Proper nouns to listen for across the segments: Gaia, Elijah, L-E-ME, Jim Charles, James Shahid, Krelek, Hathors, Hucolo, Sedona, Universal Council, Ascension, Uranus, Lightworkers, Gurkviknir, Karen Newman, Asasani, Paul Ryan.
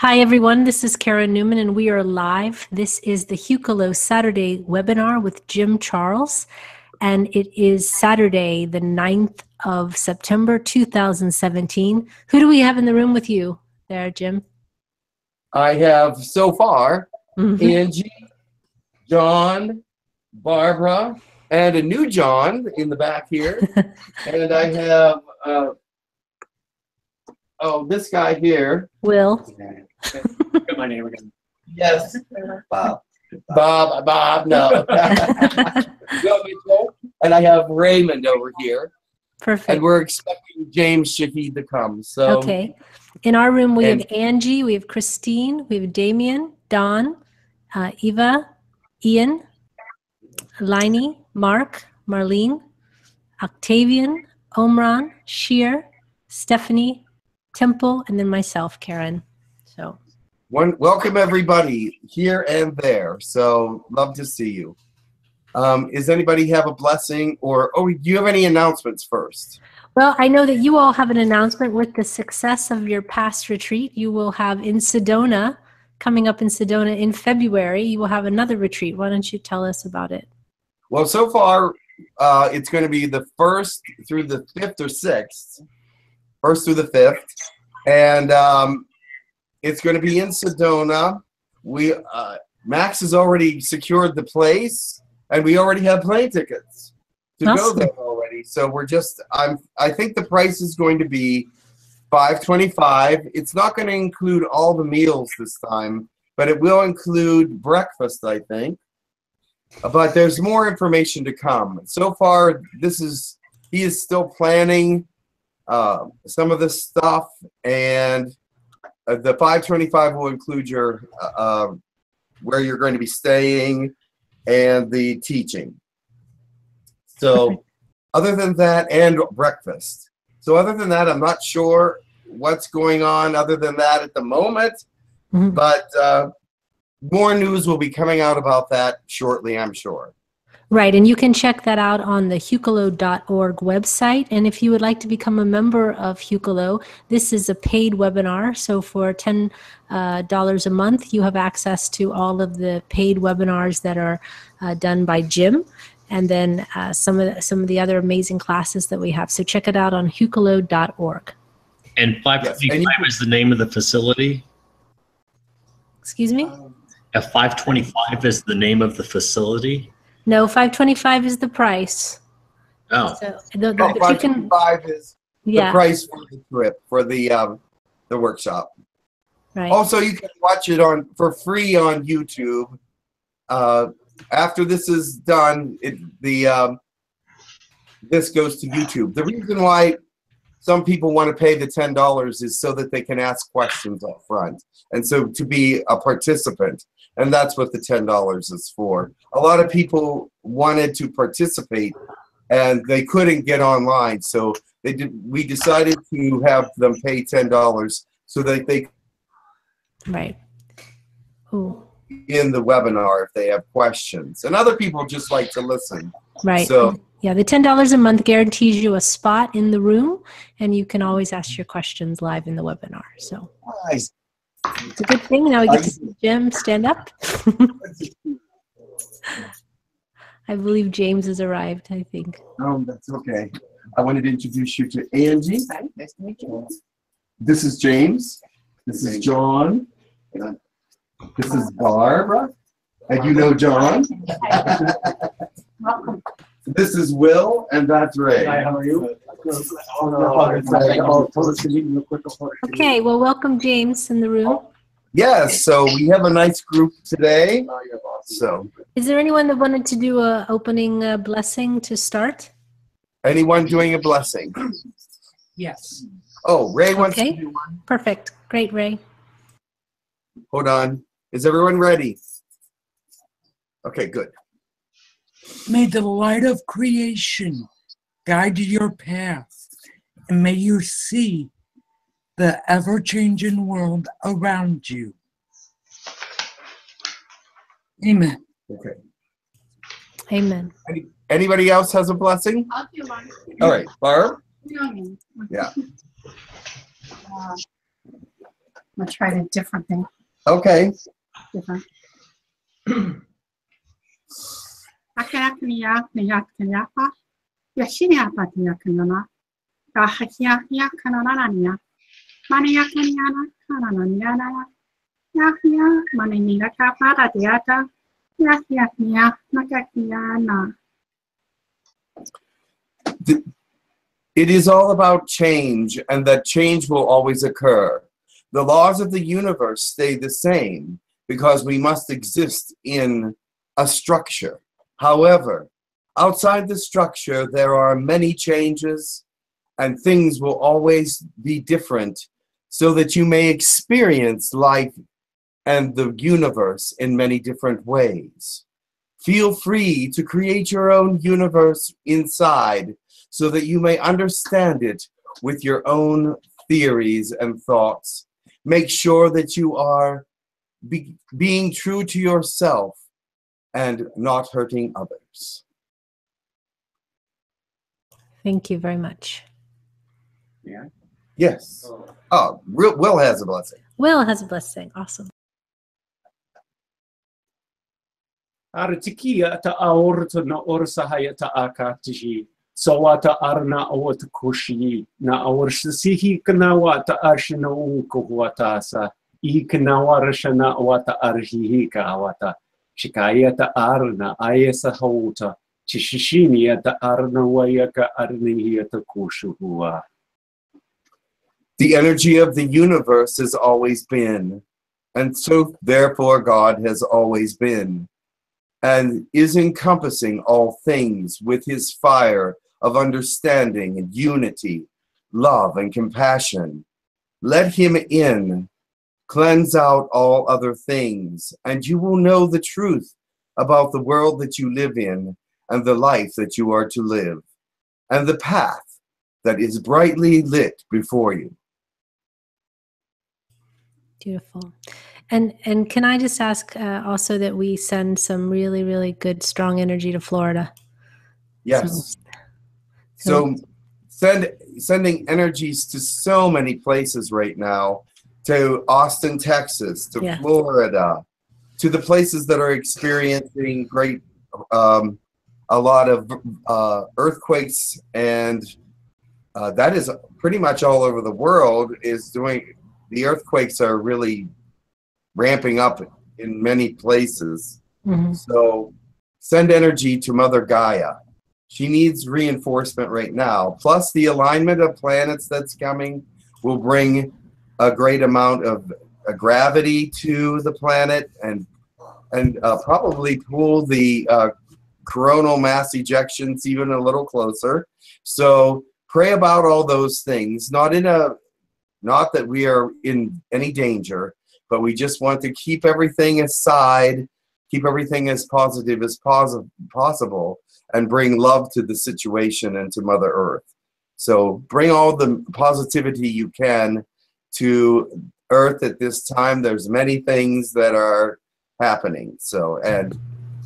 Hi everyone, this is Karen Newman and we are live. This is the Hucolo Saturday webinar with Jim Charles, and it is Saturday the 9th of September 2017. Who do we have in the room with you there, Jim? I have so far Angie, John, Barbara, and a new John in the back here. And I have, this guy here. Will. My name again. Yes. Bob, no. And I have Raymond over here. Perfect. And we're expecting James Shahid to come. So. Okay. In our room, we have Angie, we have Christine, we have Damien, Don, Eva, Ian, Liney, Mark, Marlene, Octavian, Omran, Sheer, Stephanie, Temple, and then myself, Karen. So, welcome everybody here and there. So, love to see you. Does anybody have a blessing or do you have any announcements first? Well, I know that you all have an announcement with the success of your past retreat. You will have in Sedona, coming up in Sedona in February, you will have another retreat. Why don't you tell us about it? Well, so far, it's going to be the 1st through the 5th or 6th. 1st through the 5th. And it's going to be in Sedona. We Max has already secured the place, and we already have plane tickets to go there already. So we're just, I think the price is going to be $5.25. It's not going to include all the meals this time, but it will include breakfast, I think. But there's more information to come. So far, he is still planning some of this stuff, and the $5.25 will include your where you're going to be staying and the teaching. So, other than that, and breakfast. So, other than that, I'm not sure what's going on. Other than that, at the moment, but. More news will be coming out about that shortly, I'm sure. Right, and you can check that out on the hucolo.org website. And if you would like to become a member of Hucolo, this is a paid webinar. So for $10 a month, you have access to all of the paid webinars that are done by Jim, and then some of the other amazing classes that we have. So check it out on hucolo.org. And 525 is the name of the facility? Excuse me? 525 is the name of the facility? No, 525 is the price. Oh. So the 525 is the price for the trip, for the workshop. Right. Also, you can watch it for free on YouTube. After this is done, this goes to YouTube. The reason why some people want to pay the $10 is so that they can ask questions up front and so to be a participant. And that's what the $10 is for. A lot of people wanted to participate, and they couldn't get online. So we decided to have them pay $10 so that they could in the webinar if they have questions. And other people just like to listen. Right. So yeah, the $10 a month guarantees you a spot in the room, and you can always ask your questions live in the webinar. So. Nice. It's a good thing. Now we get to see Jim stand up. I believe James has arrived, I think. Oh, that's okay. I wanted to introduce you to Angie. Hi, nice to meet you. This is James. This is John. This is Barbara. And you know John. Welcome. This is Will, and that's Ray. Hi, how are you? Okay, well, welcome James in the room. Yes, so we have a nice group today. So, is there anyone that wanted to do an opening blessing to start? Anyone doing a blessing? Yes. Oh, Ray wants to do one. Perfect. Great, Ray. Hold on. Is everyone ready? Okay, good. May the light of creation guide your path, and may you see the ever-changing world around you. Amen. Okay. Amen. Anybody else has a blessing? I'll do mine. All right, Barb? Yeah. I'll try a different thing. Okay. Different. It is all about change, and that change will always occur. The laws of the universe stay the same because we must exist in a structure. However, outside the structure, there are many changes, and things will always be different, so that you may experience life and the universe in many different ways. Feel free to create your own universe inside, so that you may understand it with your own theories and thoughts. Make sure that you are being true to yourself and not hurting others. Thank you very much. Yeah. Yes. Oh, Will has a blessing. Will has a blessing. Awesome. Artikia ta aorta na orsahaya ta akatiji. Sawata arna awat kushi na awrsasihi kanawata arshina unkuhuatasa. Ikanawarshana awata arhihi kawata. Shikayata arna ayesa hauta. Chishishini ata arna wayaka arnihiyata kushuhua. The energy of the universe has always been, and so therefore God has always been, and is encompassing all things with his fire of understanding and unity, love and compassion. Let him in, cleanse out all other things, and you will know the truth about the world that you live in and the life that you are to live, and the path that is brightly lit before you. Beautiful. And can I just ask also that we send some really, really good, strong energy to Florida? Yes. So sending energies to so many places right now, to Austin, Texas, to Florida, to the places that are experiencing great, a lot of earthquakes, and that is pretty much all over the world is doing. The earthquakes are really ramping up in many places. Mm-hmm. So send energy to Mother Gaia. She needs reinforcement right now. Plus the alignment of planets that's coming will bring a great amount of gravity to the planet, and probably pull the coronal mass ejections even a little closer. So pray about all those things, not that we are in any danger, but we just want to keep everything aside, keep everything as positive as possible, and bring love to the situation and to Mother Earth. So bring all the positivity you can to Earth at this time. There's many things that are happening. So, and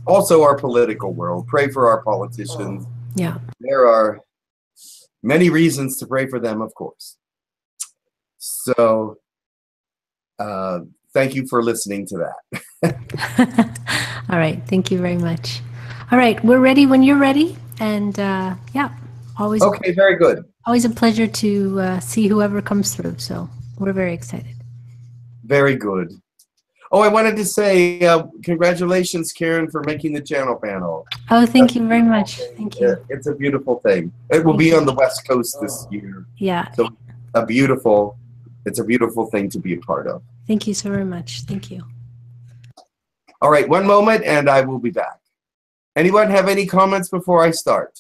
also our political world. Pray for our politicians. Yeah. There are many reasons to pray for them, of course. So thank you for listening to that. All right. Thank you very much. All right. We're ready when you're ready. And yeah, always. Okay, very good. Always a pleasure to see whoever comes through. So we're very excited. Very good. Oh, I wanted to say congratulations, Karen, for making the channel panel. Oh, thank you very much. Thank you. It's a beautiful thing. It will be on the West Coast this year. Yeah. So it's a beautiful thing to be a part of. Thank you so very much. Thank you. All right, one moment and I will be back. Anyone have any comments before I start?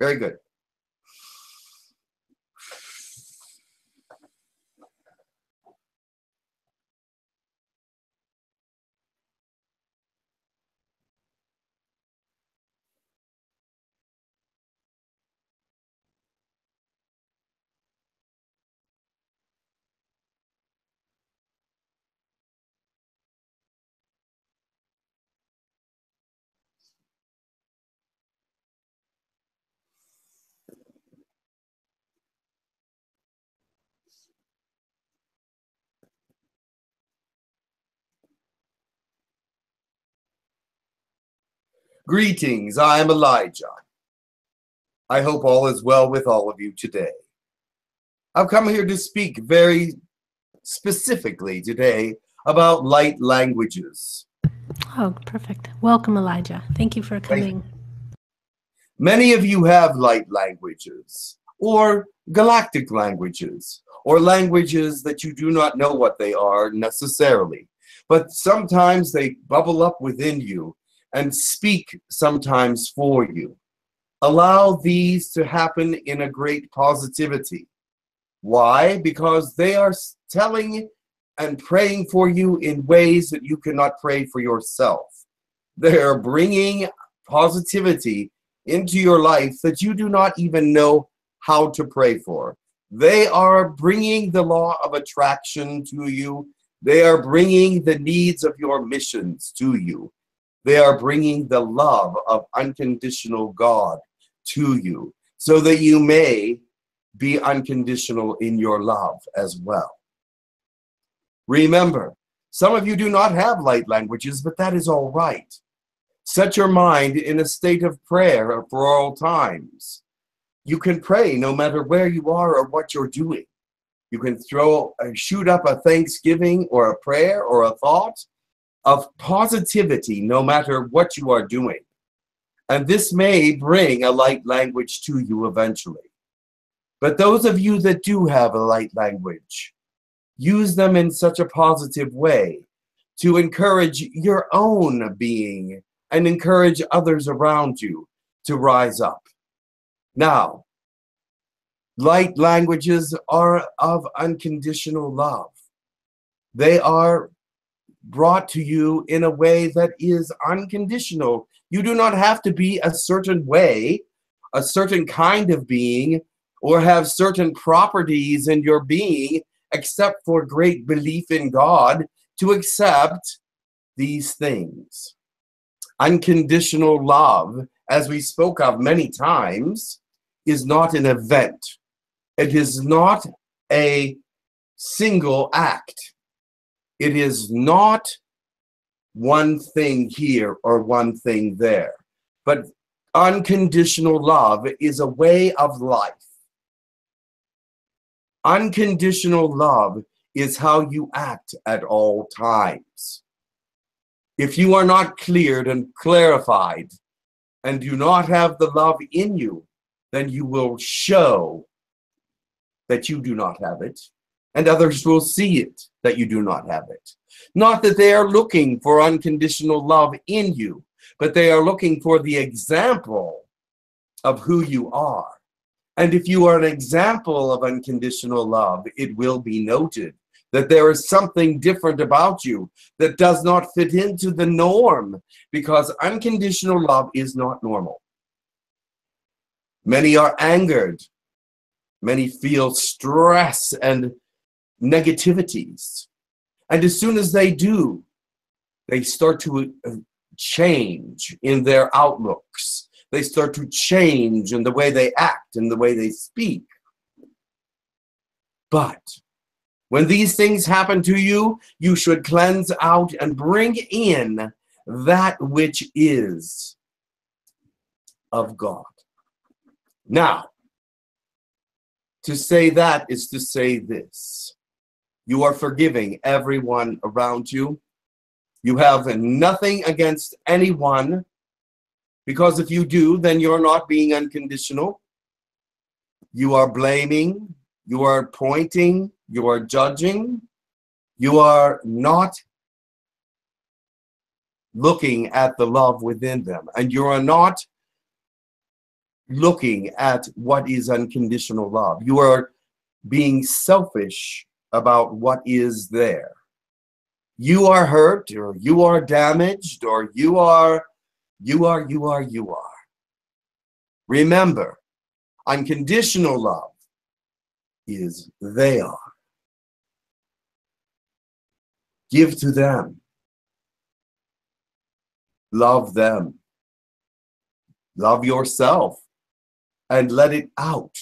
Very good. Greetings, I am Elijah. I hope all is well with all of you today. I've come here to speak very specifically today about light languages. Oh, perfect. Welcome, Elijah. Thank you for coming. Many of you have light languages, or galactic languages, or languages that you do not know what they are necessarily. But sometimes they bubble up within you and speak sometimes for you. Allow these to happen in a great positivity. Why? Because they are telling and praying for you in ways that you cannot pray for yourself. They are bringing positivity into your life that you do not even know how to pray for. They are bringing the law of attraction to you. They are bringing the needs of your missions to you. They are bringing the love of unconditional God to you so that you may be unconditional in your love as well. Remember, some of you do not have light languages, but that is all right. Set your mind in a state of prayer for all times. You can pray no matter where you are or what you're doing. You can shoot up a thanksgiving or a prayer or a thought of positivity no matter what you are doing. And this may bring a light language to you eventually. But those of you that do have a light language, use them in such a positive way to encourage your own being and encourage others around you to rise up. Now, light languages are of unconditional love. They are brought to you in a way that is unconditional. You do not have to be a certain way, a certain kind of being, or have certain properties in your being, except for great belief in God, to accept these things. Unconditional love, as we spoke of many times, is not an event. It is not a single act. It is not one thing here or one thing there. But unconditional love is a way of life. Unconditional love is how you act at all times. If you are not cleared and clarified and do not have the love in you, then you will show that you do not have it, and others will see it that you do not have it. Not that they are looking for unconditional love in you, but they are looking for the example of who you are. And if you are an example of unconditional love, it will be noted that there is something different about you that does not fit into the norm, because unconditional love is not normal. Many are angered. Many feel stress and negativities. And as soon as they do, they start to change in their outlooks. They start to change in the way they act and the way they speak. But when these things happen to you, you should cleanse out and bring in that which is of God. Now, to say that is to say this. You are forgiving everyone around you. You have nothing against anyone. Because if you do, then you're not being unconditional. You are blaming, you are pointing, you are judging. You are not looking at the love within them. And you are not looking at what is unconditional love. You are being selfish about what is there. You are hurt, or you are damaged, or you are. Remember, unconditional love is they are. Give to them. Love them. Love yourself and let it out.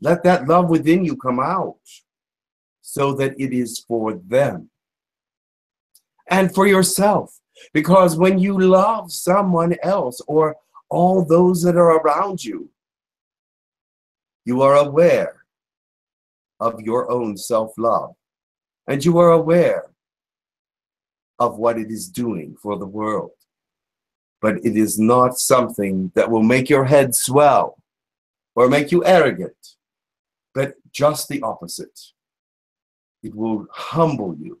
Let that love within you come out so that it is for them and for yourself. Because when you love someone else or all those that are around you, you are aware of your own self-love, and you are aware of what it is doing for the world. But it is not something that will make your head swell or make you arrogant, but just the opposite. It will humble you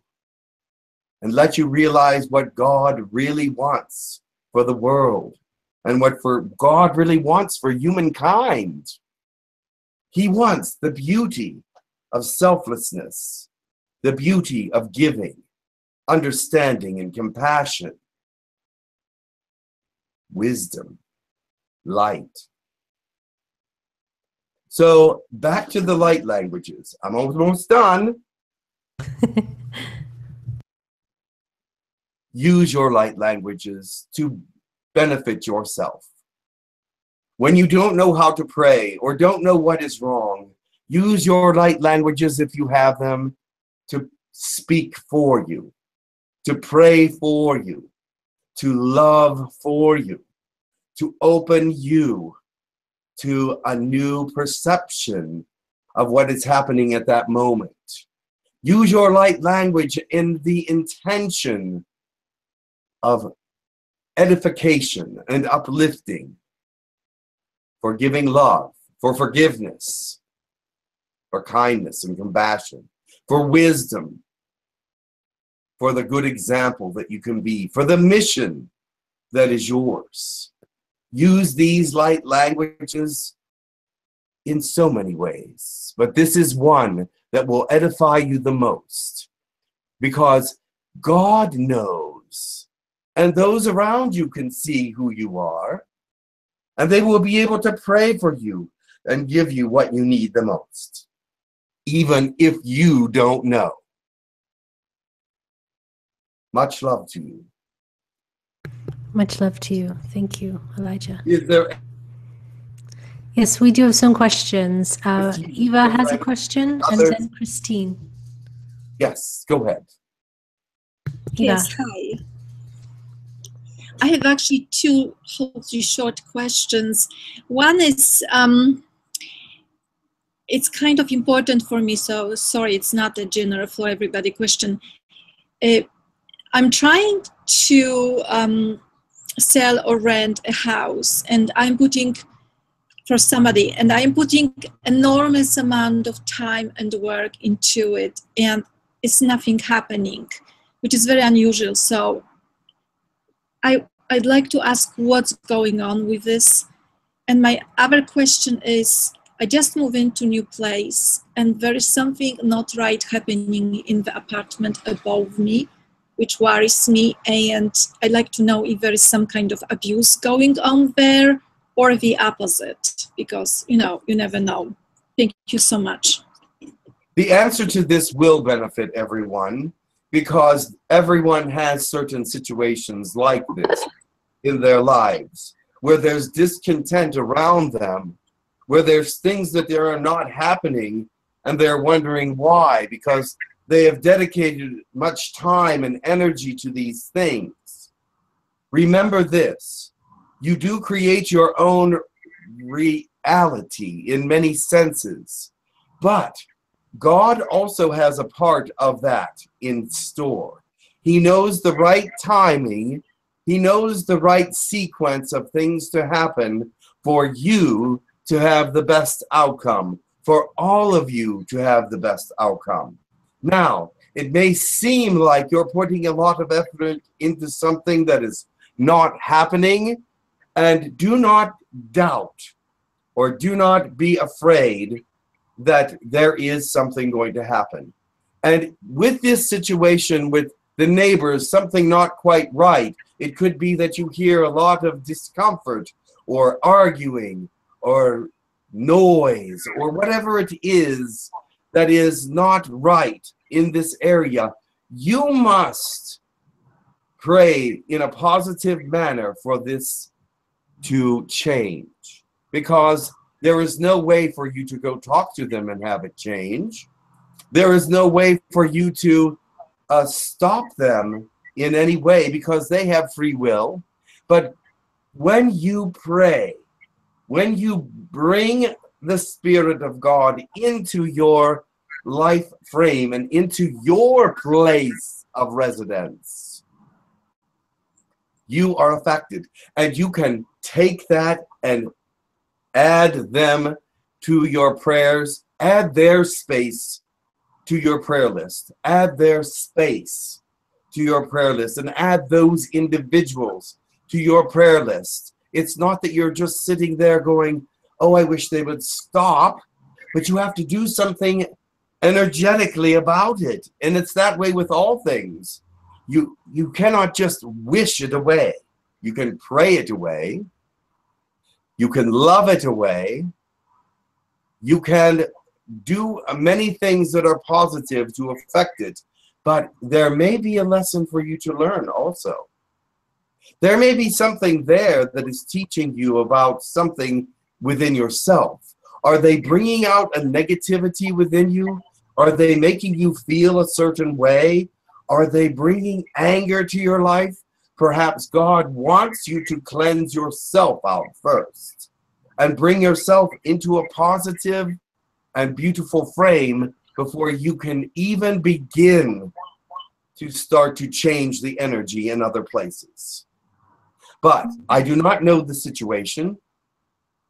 and let you realize what God really wants for the world and what for God really wants for humankind. He wants the beauty of selflessness, the beauty of giving, understanding and compassion, wisdom, light. So back to the light languages. I'm almost done. Use your light languages to benefit yourself. When you don't know how to pray or don't know what is wrong, use your light languages, if you have them, to speak for you, to pray for you, to love for you, to open you to a new perception of what is happening at that moment. Use your light language in the intention of edification and uplifting, for giving love, for forgiveness, for kindness and compassion, for wisdom, for the good example that you can be, for the mission that is yours. Use these light languages in so many ways, but this is one that will edify you the most, because God knows, and those around you can see who you are, and they will be able to pray for you and give you what you need the most, even if you don't know. Much love to you. Much love to you. Thank you, Elijah. Is there? Yes, we do have some questions. Eva has a question, and then Christine. Yes, go ahead. Yes, hi. I have actually two hopefully short questions. One is, it's kind of important for me, so sorry, it's not a general for everybody question. I'm trying to sell or rent a house, and I'm putting for somebody, and I'm putting enormous amount of time and work into it, and it's nothing happening, which is very unusual. So I'd like to ask what's going on with this. And my other question is, I just moved into a new place, and there is something not right happening in the apartment above me, which worries me, and I'd like to know if there is some kind of abuse going on there or the opposite, because, you know, you never know. Thank you so much. The answer to this will benefit everyone, because everyone has certain situations like this in their lives where there's discontent around them, where there's things that are not happening, and they're wondering why, because they have dedicated much time and energy to these things. Remember this, you do create your own reality in many senses, but God also has a part of that in store. He knows the right timing, He knows the right sequence of things to happen for you to have the best outcome, for all of you to have the best outcome. Now, it may seem like you're putting a lot of effort into something that is not happening, and do not doubt or do not be afraid that there is something going to happen. And with this situation with the neighbors, something not quite right, it could be that you hear a lot of discomfort or arguing or noise or whatever it is that is not right in this area. You must pray in a positive manner for this to change, because there is no way for you to go talk to them and have it change. There is no way for you to stop them in any way because they have free will. But when you pray, when you bring the Spirit of God into your life frame and into your place of residence, you are affected, and you can take that and add them to your prayers, add their space to your prayer list, add their space to your prayer list, and add those individuals to your prayer list. It's not that you're just sitting there going, oh, I wish they would stop, but you have to do something energetically about it. And it's that way with all things. You cannot just wish it away. You can pray it away. You can love it away. You can do many things that are positive to affect it. But there may be a lesson for you to learn also. There may be something there that is teaching you about something within yourself. Are they bringing out a negativity within you? Are they making you feel a certain way? Are they bringing anger to your life? Perhaps God wants you to cleanse yourself out first and bring yourself into a positive and beautiful frame before you can even begin to start to change the energy in other places. But I do not know the situation,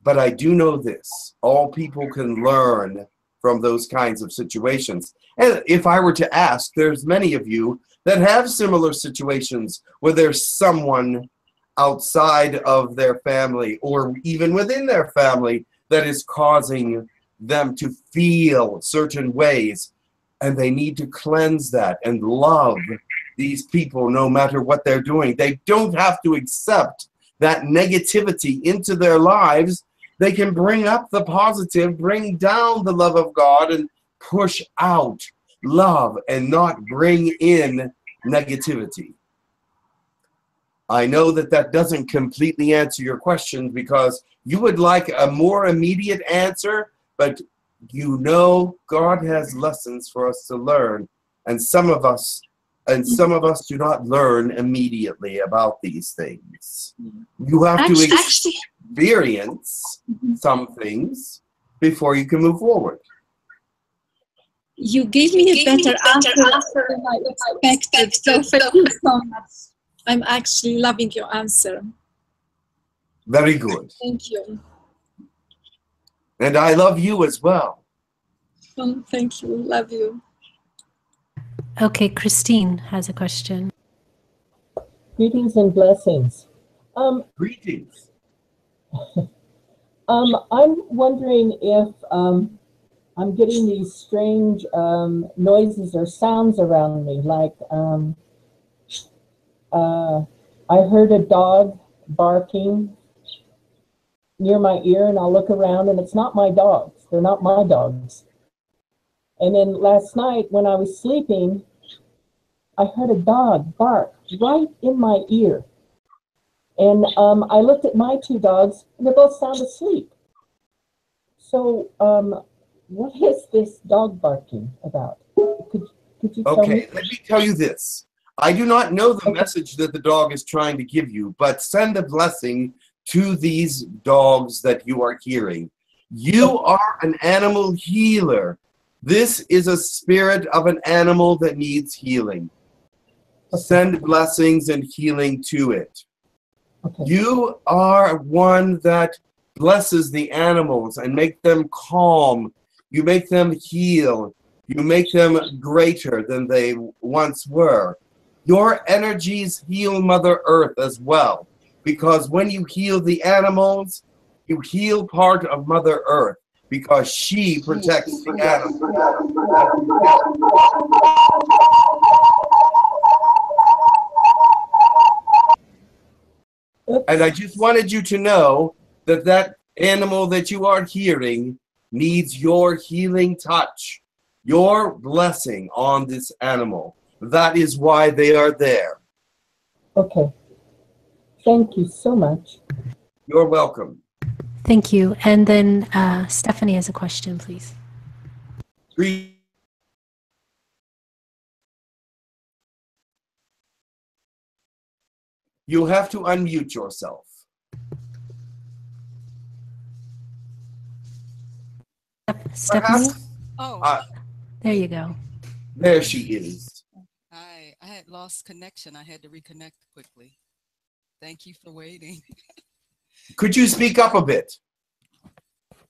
but I do know this. All people can learn from those kinds of situations. And if I were to ask, there's many of you that have similar situations where there's someone outside of their family or even within their family that is causing them to feel certain ways, and they need to cleanse that and love these people no matter what they're doing. They don't have to accept that negativity into their lives. They can bring up the positive, bring down the love of God, and push out love and not bring in negativity. I know that that doesn't completely answer your question because you would like a more immediate answer, but you know God has lessons for us to learn, and some of us do not learn immediately about these things. You have to experience some things before you can move forward. You gave me a better answer than I expected. So thank you so much. I'm actually loving your answer. Very good. Thank you. And I love you as well. Oh, thank you. Love you. Okay, Christine has a question. Greetings and blessings. Greetings. I'm wondering if I'm getting these strange noises or sounds around me, like I heard a dog barking near my ear, and I'll look around and it's not my dogs. They're not my dogs. And then last night when I was sleeping, I heard a dog bark right in my ear. And I looked at my two dogs and they're both sound asleep. So what is this dog barking about? Could you tell me? Okay, let me tell you this. I do not know the message that the dog is trying to give you, but send a blessing to these dogs that you are hearing. You are an animal healer. This is a spirit of an animal that needs healing. Send blessings and healing to it. Okay. You are one that blesses the animals and make them calm. You make them heal. You make them greater than they once were. Your energies heal Mother Earth as well, because when you heal the animals, you heal part of Mother Earth, because she protects the animals. And I just wanted you to know that that animal that you are hearing needs your healing touch, your blessing on this animal. That is why they are there. Okay. Thank you so much. You're welcome. Thank you. And then Stephanie has a question, please. You'll have to unmute yourself. Stephanie? Oh. There you go. There she is. I had lost connection. I had to reconnect quickly. Thank you for waiting. Could you speak up a bit?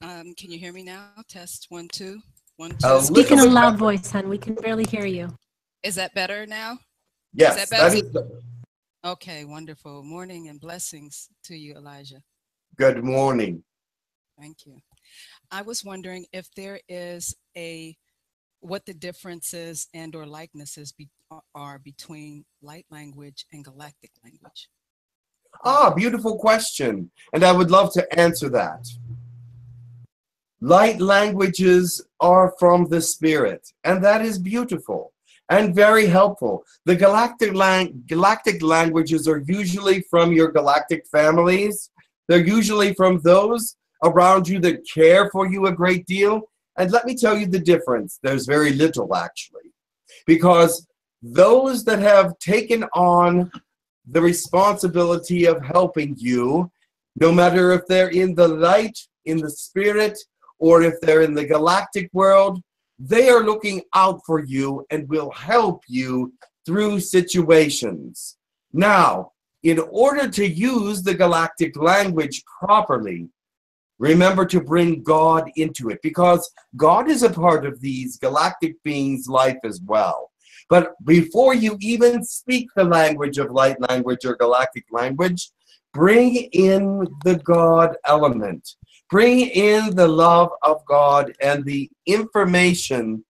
Can you hear me now? Test 1 2 1 2. Speak in a loud voice, hon. We can barely hear you. Is that better now? Yes. Is that better? That is better. Okay, wonderful. Morning and blessings to you, Elijah. Good morning. Thank you. I was wondering if there is what the differences and or likenesses are between light language and galactic language. Ah, beautiful question. And I would love to answer that. Light languages are from the spirit, and that is beautiful and very helpful. The galactic languages are usually from your galactic families. They're usually from those around you that care for you a great deal. And let me tell you the difference. There's very little, actually, because those that have taken on the responsibility of helping you, no matter if they're in the light, in the spirit, or if they're in the galactic world, they are looking out for you and will help you through situations. Now, in order to use the galactic language properly, remember to bring God into it, because God is a part of these galactic beings' life as well. But before you even speak the language of light language or galactic language, bring in the God element. Bring in the love of God and the information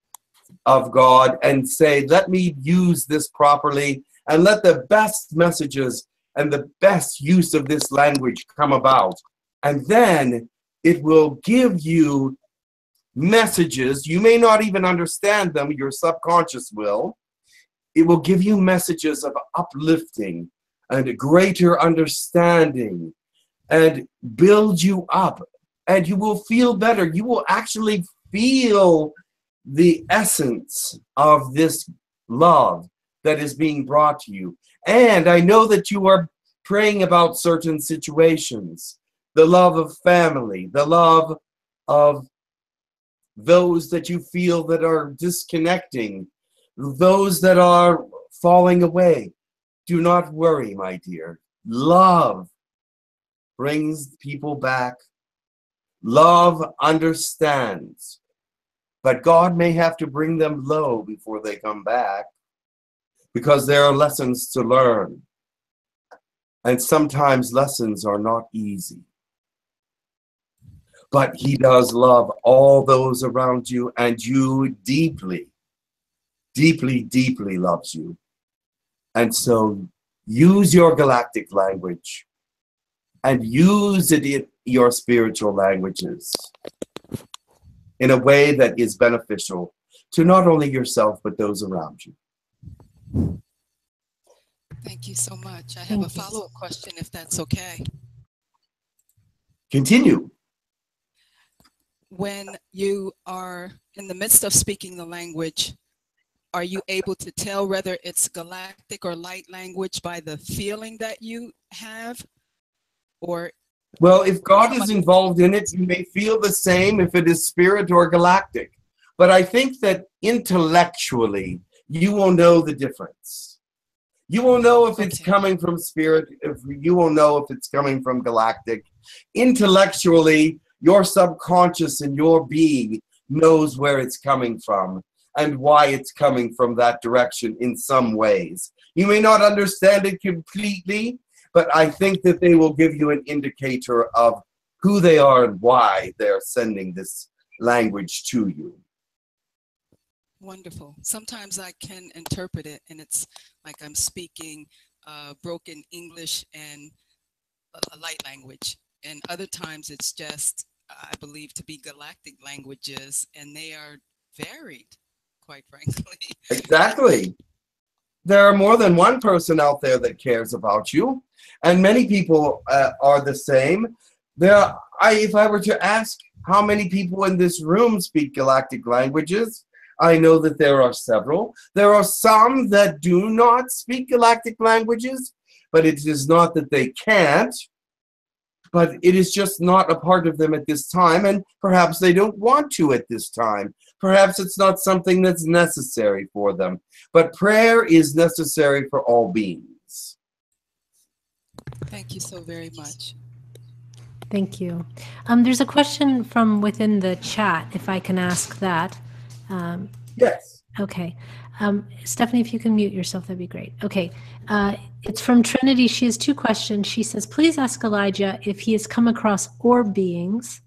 of God and say, let me use this properly, and let the best messages and the best use of this language come about. And then it will give you messages. You may not even understand them. Your subconscious will. It will give you messages of uplifting and greater understanding and build you up. And you will feel better. You will actually feel the essence of this love that is being brought to you. And I know that you are praying about certain situations. The love of family, the love of those that you feel that are disconnecting, those that are falling away. Do not worry, my dear. Love brings people back. Love understands. But God may have to bring them low before they come back, because there are lessons to learn. And sometimes lessons are not easy. But he does love all those around you, and you deeply, deeply, deeply loves you. And so use your galactic language and use it in your spiritual languages in a way that is beneficial to not only yourself, but those around you. Thank you so much. I have a follow-up question, if that's okay. Continue. When you are in the midst of speaking the language, are you able to tell whether it's galactic or light language by the feeling that you have? Or, well, if God is involved in it, you may feel the same if it is spirit or galactic. But I think that intellectually, you will know the difference. You will know if it's coming from spirit, if you will know if it's coming from galactic. Intellectually, your subconscious and your being knows where it's coming from and why it's coming from that direction in some ways. You may not understand it completely, but I think that they will give you an indicator of who they are and why they're sending this language to you. Wonderful. Sometimes I can interpret it, and it's like I'm speaking broken English and a light language. And other times it's just, I believe, to be galactic languages, and they are varied, quite frankly. Exactly. There are more than one person out there that cares about you, and many people are the same. If I were to ask how many people in this room speak galactic languages, I know that there are several. There are some that do not speak galactic languages, but it is not that they can't, but it is just not a part of them at this time, and perhaps they don't want to at this time. Perhaps it's not something that's necessary for them. But prayer is necessary for all beings. Thank you so very much. Thank you. There's a question from within the chat, if I can ask that. Yes. Okay. Stephanie, if you can mute yourself, that'd be great. Okay. It's from Trinity. She has two questions. She says, please ask Elijah if he has come across orb beings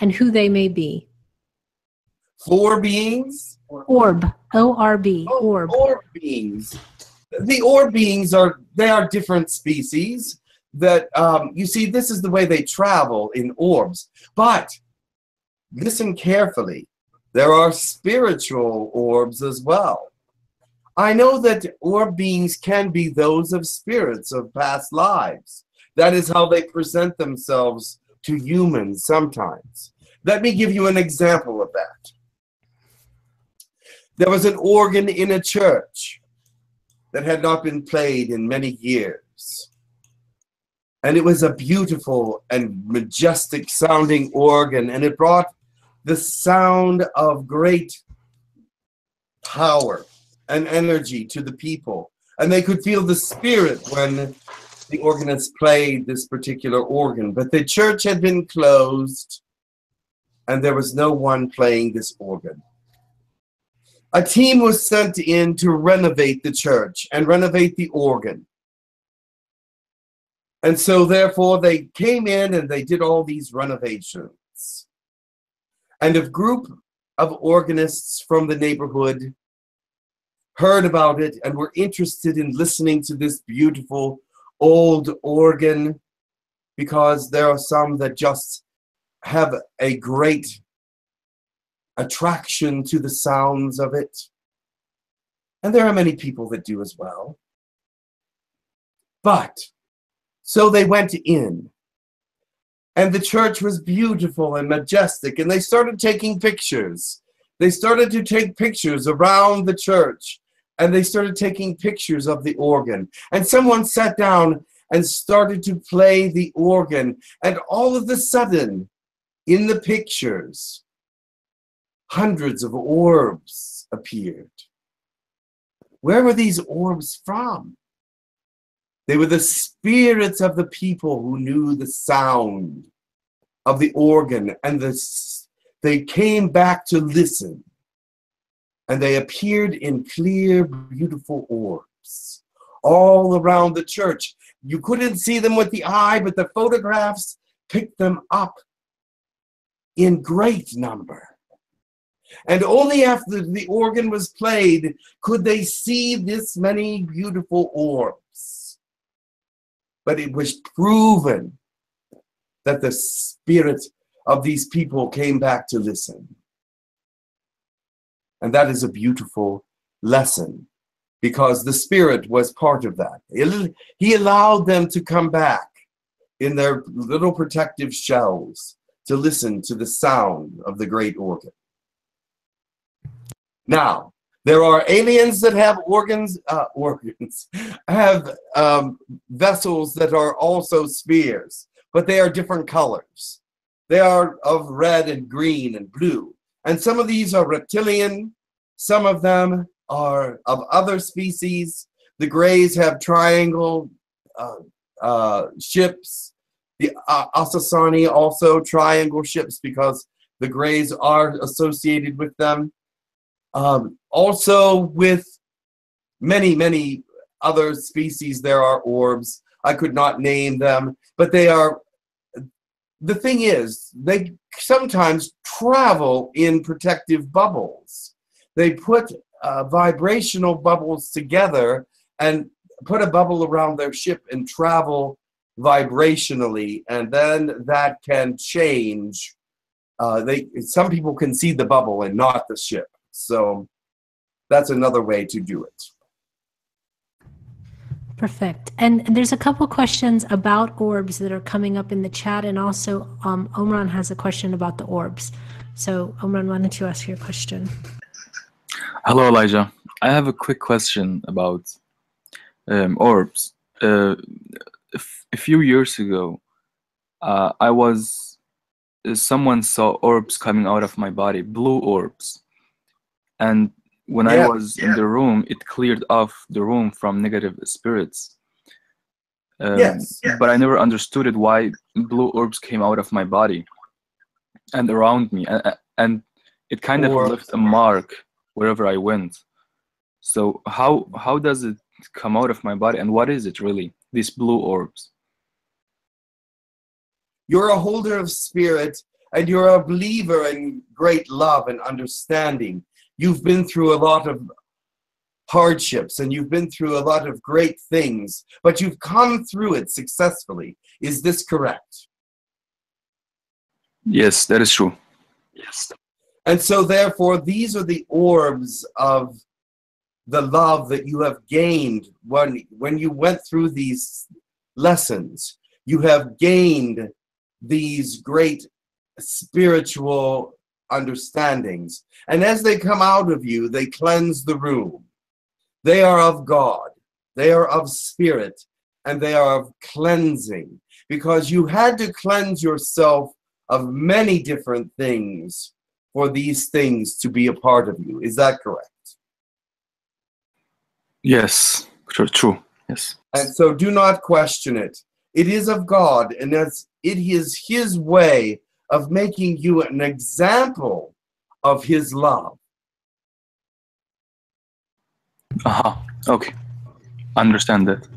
and who they may be. Four beings? Orb. O-R-B. Oh, orb. Orb beings. The orb beings are, they are different species that, you see, this is the way they travel in orbs. But listen carefully. There are spiritual orbs as well. I know that orb beings can be those of spirits of past lives. That is how they present themselves to humans sometimes. Let me give you an example of that. There was an organ in a church that had not been played in many years. And it was a beautiful and majestic sounding organ, and it brought the sound of great power and energy to the people. And they could feel the spirit when the organist played this particular organ. But the church had been closed, and there was no one playing this organ. A team was sent in to renovate the church and renovate the organ. And so, therefore, they came in and they did all these renovations. And a group of organists from the neighborhood heard about it and were interested in listening to this beautiful old organ, because there are some that just have a great attraction to the sounds of it. And there are many people that do as well. But, so they went in. And the church was beautiful and majestic, and they started taking pictures. They started to take pictures around the church, and they started taking pictures of the organ. And someone sat down and started to play the organ, and all of a sudden, in the pictures, hundreds of orbs appeared. Where were these orbs from? They were the spirits of the people who knew the sound of the organ, and they came back to listen, and they appeared in clear, beautiful orbs all around the church. You couldn't see them with the eye, but the photographs picked them up in great number. And only after the organ was played could they see this many beautiful orbs. But it was proven that the spirit of these people came back to listen. And that is a beautiful lesson, because the spirit was part of that. He allowed them to come back in their little protective shells to listen to the sound of the great organ. Now, there are aliens that have organs, vessels that are also spheres, but they are different colors. They are of red and green and blue. And some of these are reptilian. Some of them are of other species. The grays have triangle ships. The Asasani also triangle ships, because the grays are associated with them. Also with many, many other species, there are orbs. I could not name them, but they are, the thing is, they sometimes travel in protective bubbles. They put vibrational bubbles together and put a bubble around their ship and travel vibrationally, and then that can change. Some people can see the bubble and not the ship. So that's another way to do it. Perfect. And there's a couple questions about orbs that are coming up in the chat, and also Omran has a question about the orbs. So Omran, why don't you ask your question? Hello, Elijah. I have a quick question about orbs. a few years ago, I was, someone saw orbs coming out of my body, blue orbs. And when I was in the room, it cleared off the room from negative spirits. But I never understood it, why blue orbs came out of my body and around me. And it kind of left a mark wherever I went. So how does it come out of my body, and what is it really, these blue orbs? You're a holder of spirit, and you're a believer in great love and understanding. You've been through a lot of hardships, and you've been through a lot of great things, but you've come through it successfully. Is this correct? Yes, that is true. Yes. And so therefore, these are the orbs of the love that you have gained when you went through these lessons. You have gained these great spiritual understandings. And as they come out of you, they cleanse the room. They are of God, they are of spirit, and they are of cleansing. Because you had to cleanse yourself of many different things for these things to be a part of you. Is that correct? Yes, true, yes. And so do not question it. It is of God, and it is His way of making you an example of His love. Okay. Understand that.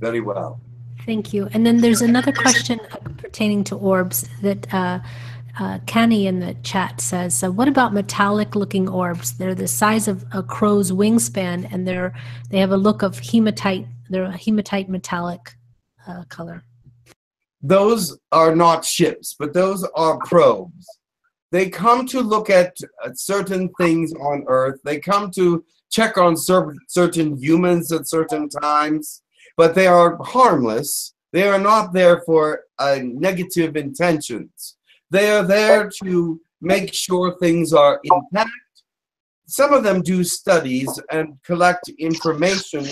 Very well. Thank you. And then there's another question pertaining to orbs that Kenny in the chat says, what about metallic-looking orbs? They're the size of a crow's wingspan, and they have a look of hematite. They're a hematite metallic color. Those are not ships, but those are probes. They come to look at certain things on Earth. They come to check on certain humans at certain times, but they are harmless. They are not there for negative intentions. They are there to make sure things are intact. Some of them do studies and collect information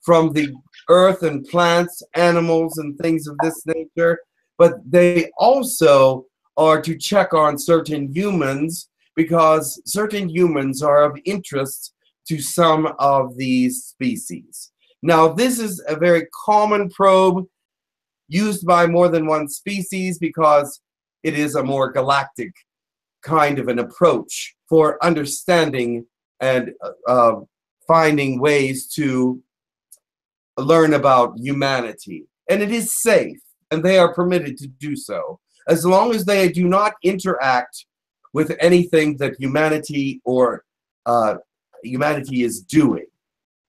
from the earth and plants, animals, and things of this nature, but they also are to check on certain humans, because certain humans are of interest to some of these species. Now, this is a very common probe used by more than one species, because it is a more galactic kind of an approach for understanding and finding ways to learn about humanity. And it is safe, and they are permitted to do so, as long as they do not interact with anything that humanity or humanity is doing.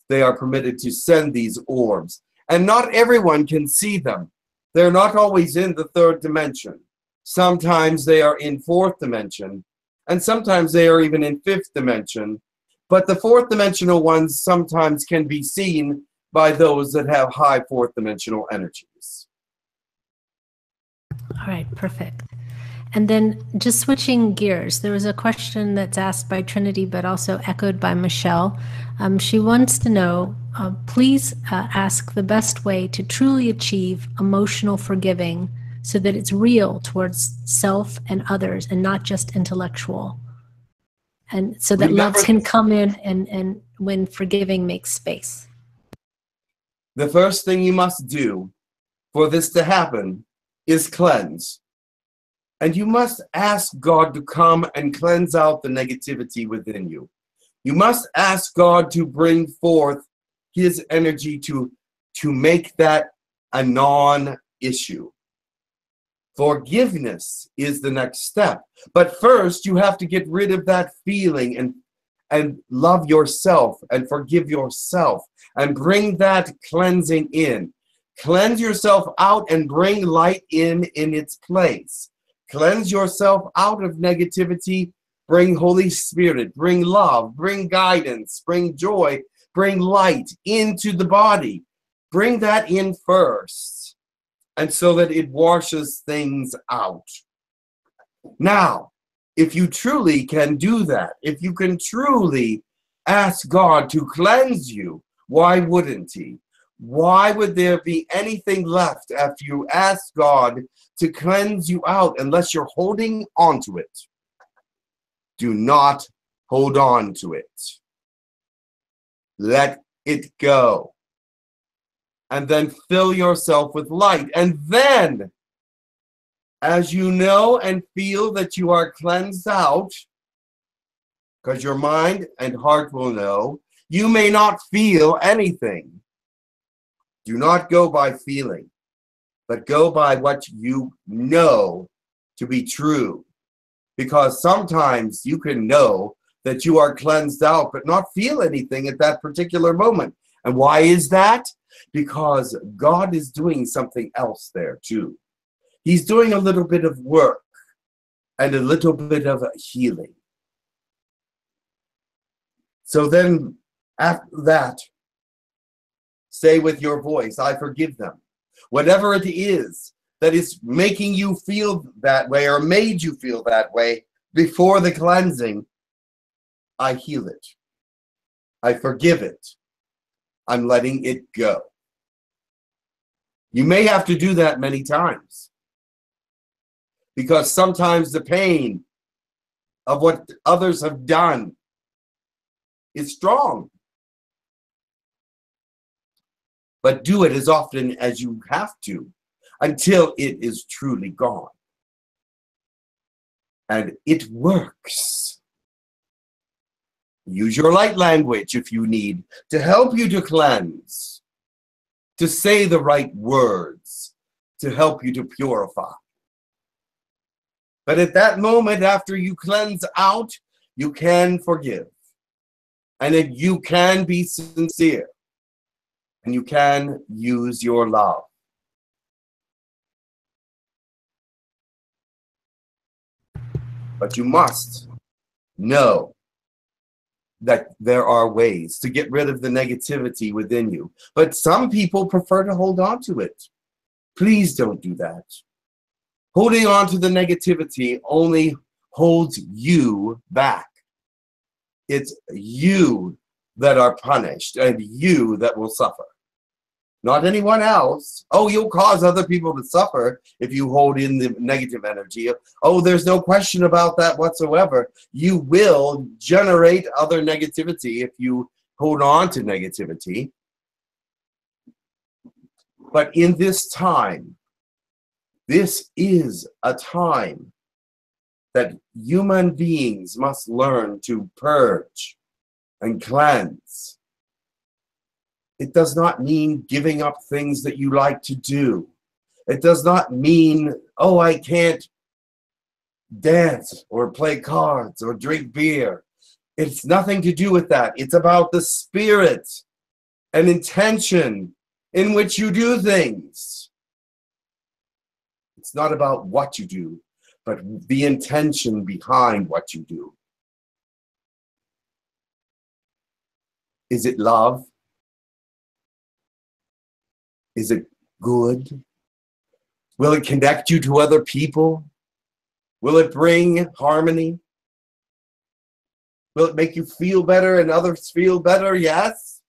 They are permitted to send these orbs, and not everyone can see them. They're not always in the third dimension. Sometimes they are in fourth dimension, and sometimes they are even in fifth dimension, but the fourth dimensional ones sometimes can be seen by those that have high fourth dimensional energies. All right, perfect. And then just switching gears, there was a question that's asked by Trinity, but also echoed by Michelle. She wants to know, please ask the best way to truly achieve emotional forgiving so that it's real towards self and others and not just intellectual. And so that love can come in and when forgiving makes space. The first thing you must do for this to happen is cleanse. And you must ask God to come and cleanse out the negativity within you. You must ask God to bring forth His energy to make that a non-issue. Forgiveness is the next step. But first, you have to get rid of that feeling and love yourself and forgive yourself and bring that cleansing in. Cleanse yourself out and bring light in its place. Cleanse yourself out of negativity, bring Holy Spirit, bring love, bring guidance, bring joy, bring light into the body. Bring that in first, and so that it washes things out. Now, if you truly can do that, if you can truly ask God to cleanse you, why wouldn't He? Why would there be anything left after you ask God to cleanse you out unless you're holding on to it? Do not hold on to it. Let it go. And then fill yourself with light. And then, as you know and feel that you are cleansed out, because your mind and heart will know, you may not feel anything. Do not go by feeling, but go by what you know to be true. Because sometimes you can know that you are cleansed out, but not feel anything at that particular moment. And why is that? Because God is doing something else there too. He's doing a little bit of work and a little bit of healing. So then after that, say with your voice, I forgive them. Whatever it is that is making you feel that way or made you feel that way before the cleansing, I heal it. I forgive it. I'm letting it go. You may have to do that many times, because sometimes the pain of what others have done is strong. But do it as often as you have to until it is truly gone. And it works. Use your light language if you need to help you to cleanse, to say the right words, to help you to purify. But at that moment, after you cleanse out, you can forgive. And then you can be sincere. And you can use your love. But you must know that there are ways to get rid of the negativity within you. But some people prefer to hold on to it. Please don't do that. Holding on to the negativity only holds you back. It's you that are punished and you that will suffer. Not anyone else. Oh, you'll cause other people to suffer if you hold in the negative energy. Oh, there's no question about that whatsoever. You will generate other negativity if you hold on to negativity. But in this time, this is a time that human beings must learn to purge and cleanse. It does not mean giving up things that you like to do. It does not mean, oh, I can't dance or play cards or drink beer. It's nothing to do with that. It's about the spirit and intention in which you do things. It's not about what you do, but the intention behind what you do. Is it love? Is it good? Will it connect you to other people? Will it bring harmony? Will it make you feel better and others feel better? Yes.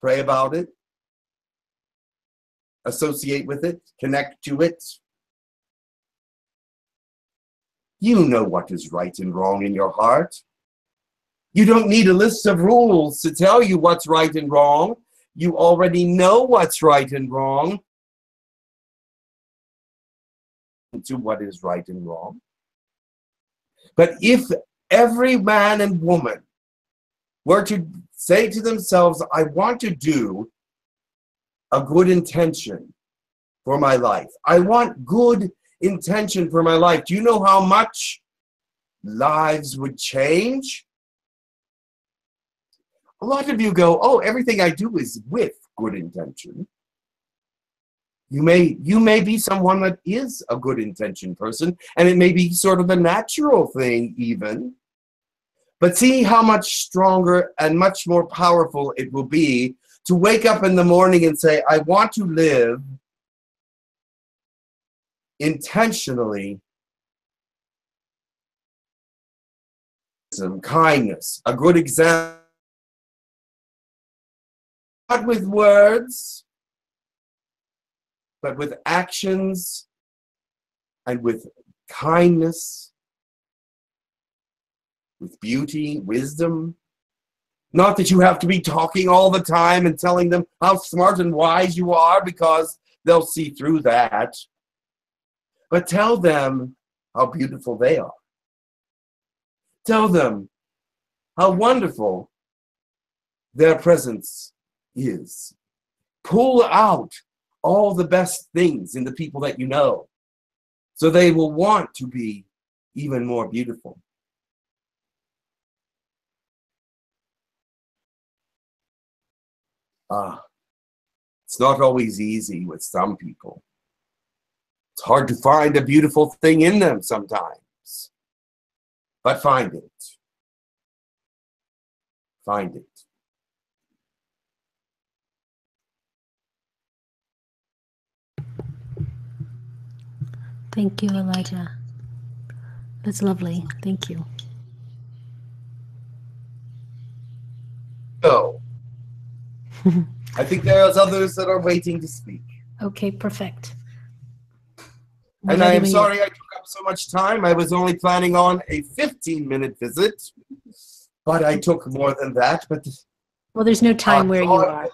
Pray about it. Associate with it. Connect to it. You know what is right and wrong in your heart. You don't need a list of rules to tell you what's right and wrong. You already know what's right and wrong. To what is right and wrong. But if every man and woman were to say to themselves, I want to do a good intention for my life. I want good intention for my life. Do you know how much lives would change? A lot of you go, oh, everything I do is with good intention. You may be someone that is a good intention person, and it may be sort of a natural thing even. But see how much stronger and much more powerful it will be to wake up in the morning and say, I want to live intentionally. Some kindness, a good example. not with words, but with actions and with kindness, with beauty, wisdom. Not that you have to be talking all the time and telling them how smart and wise you are, because they'll see through that. But tell them how beautiful they are. Tell them how wonderful their presence is. Pull out all the best things in the people that you know, so they will want to be even more beautiful. It's not always easy with some people. It's hard to find a beautiful thing in them sometimes, but find it. Find it. Thank you, Elijah. That's lovely. Thank you. So, I think there's others that are waiting to speak. Okay, perfect. And I am sorry I took up so much time. I was only planning on a 15-minute visit, but I took more than that. But well, there's no time where you are.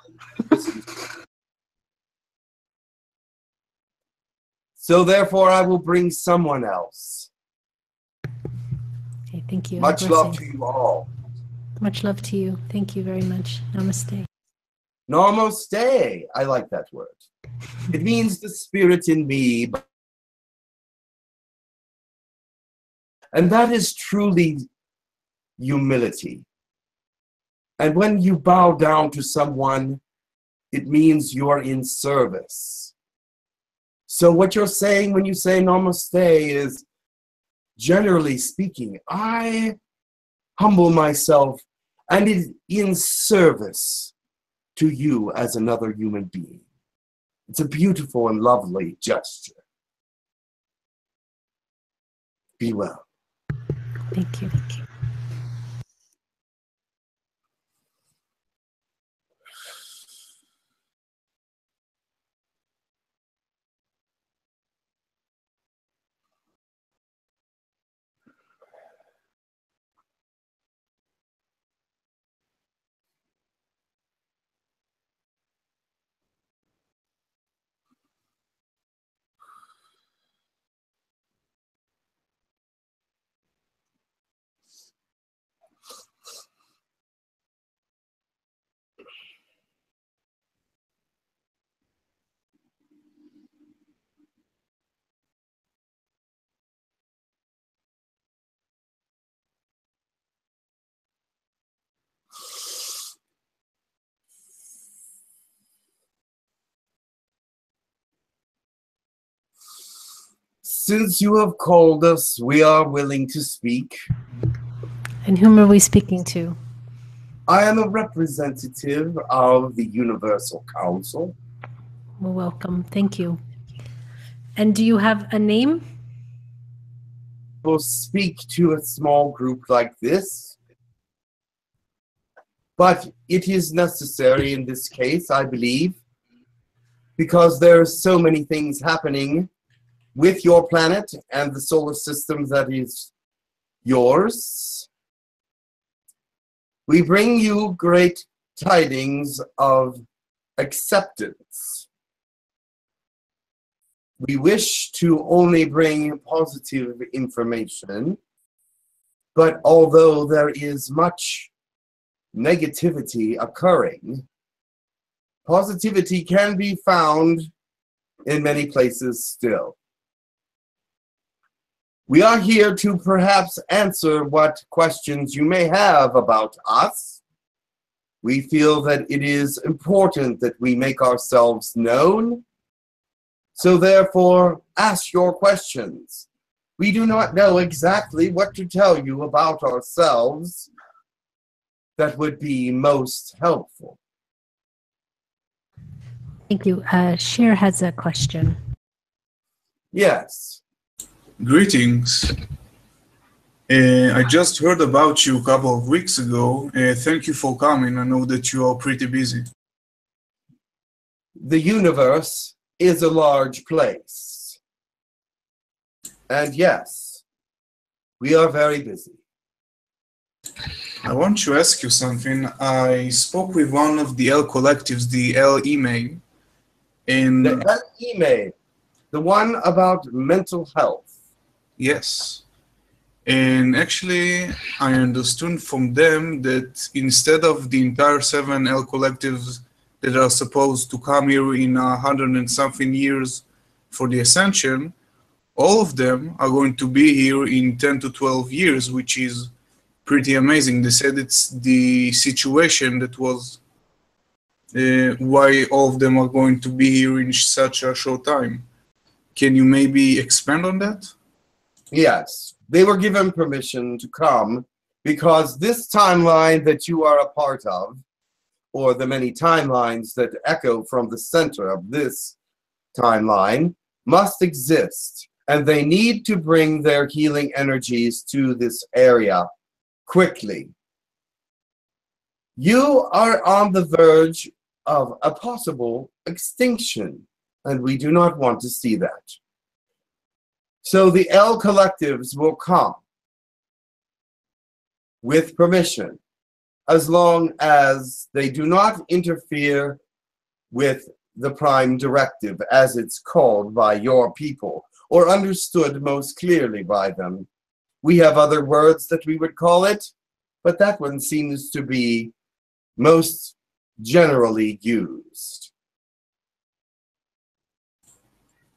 So therefore, I will bring someone else. Okay, thank you. Much love to you all. Much love to you. Thank you very much. Namaste. Namaste. I like that word. It means the spirit in me. And that is truly humility. And when you bow down to someone, it means you are in service. So what you're saying when you say namaste is, generally speaking, I humble myself and is in service to you as another human being. It's a beautiful and lovely gesture. Be well. Thank you. Thank you. Since you have called us, we are willing to speak. And whom are we speaking to? I am a representative of the Universal Council. Well, welcome. Thank you. And do you have a name? We'll speak to a small group like this. But it is necessary in this case, I believe, because there are so many things happening with your planet and the solar system that is yours. We bring you great tidings of acceptance. We wish to only bring positive information, but although there is much negativity occurring, positivity can be found in many places still. We are here to perhaps answer what questions you may have about us. We feel that it is important that we make ourselves known. So therefore, ask your questions. We do not know exactly what to tell you about ourselves that would be most helpful. Thank you. Cher has a question. Yes. Greetings. I just heard about you a couple of weeks ago. Thank you for coming. I know that you are pretty busy. the universe is a large place. And yes, we are very busy. I want to ask you something. I spoke with one of the L collectives, the L-E-ME. The L-E-ME, the one about mental health. Yes. And actually, I understood from them that instead of the entire 7 L collectives that are supposed to come here in 100 and something years for the ascension, all of them are going to be here in 10 to 12 years, which is pretty amazing. They said it's the situation that was why all of them are going to be here in such a short time. Can you maybe expand on that? Yes. They were given permission to come because this timeline that you are a part of, or the many timelines that echo from the center of this timeline, must exist, and they need to bring their healing energies to this area quickly. You are on the verge of a possible extinction, and we do not want to see that. So the L collectives will come with permission, as long as they do not interfere with the prime directive, as it's called by your people, or understood most clearly by them. We have other words that we would call it, but that one seems to be most generally used.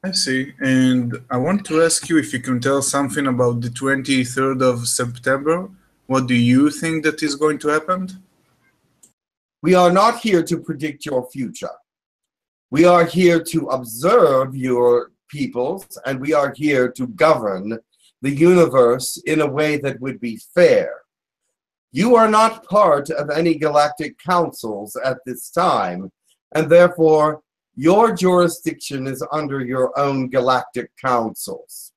I see, and I want to ask you if you can tell something about the 23rd of September. What do you think that is going to happen? We are not here to predict your future. We are here to observe your peoples, and we are here to govern the universe in a way that would be fair. You are not part of any galactic councils at this time, and therefore your jurisdiction is under your own galactic councils.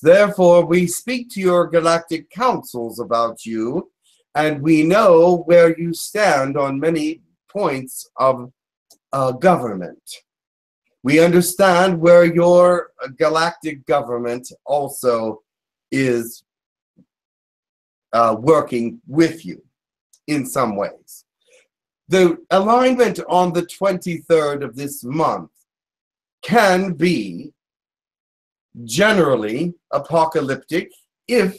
Therefore, we speak to your galactic councils about you, and we know where you stand on many points of government. We understand where your galactic government also is working with you in some ways. The alignment on the 23rd of this month can be generally apocalyptic if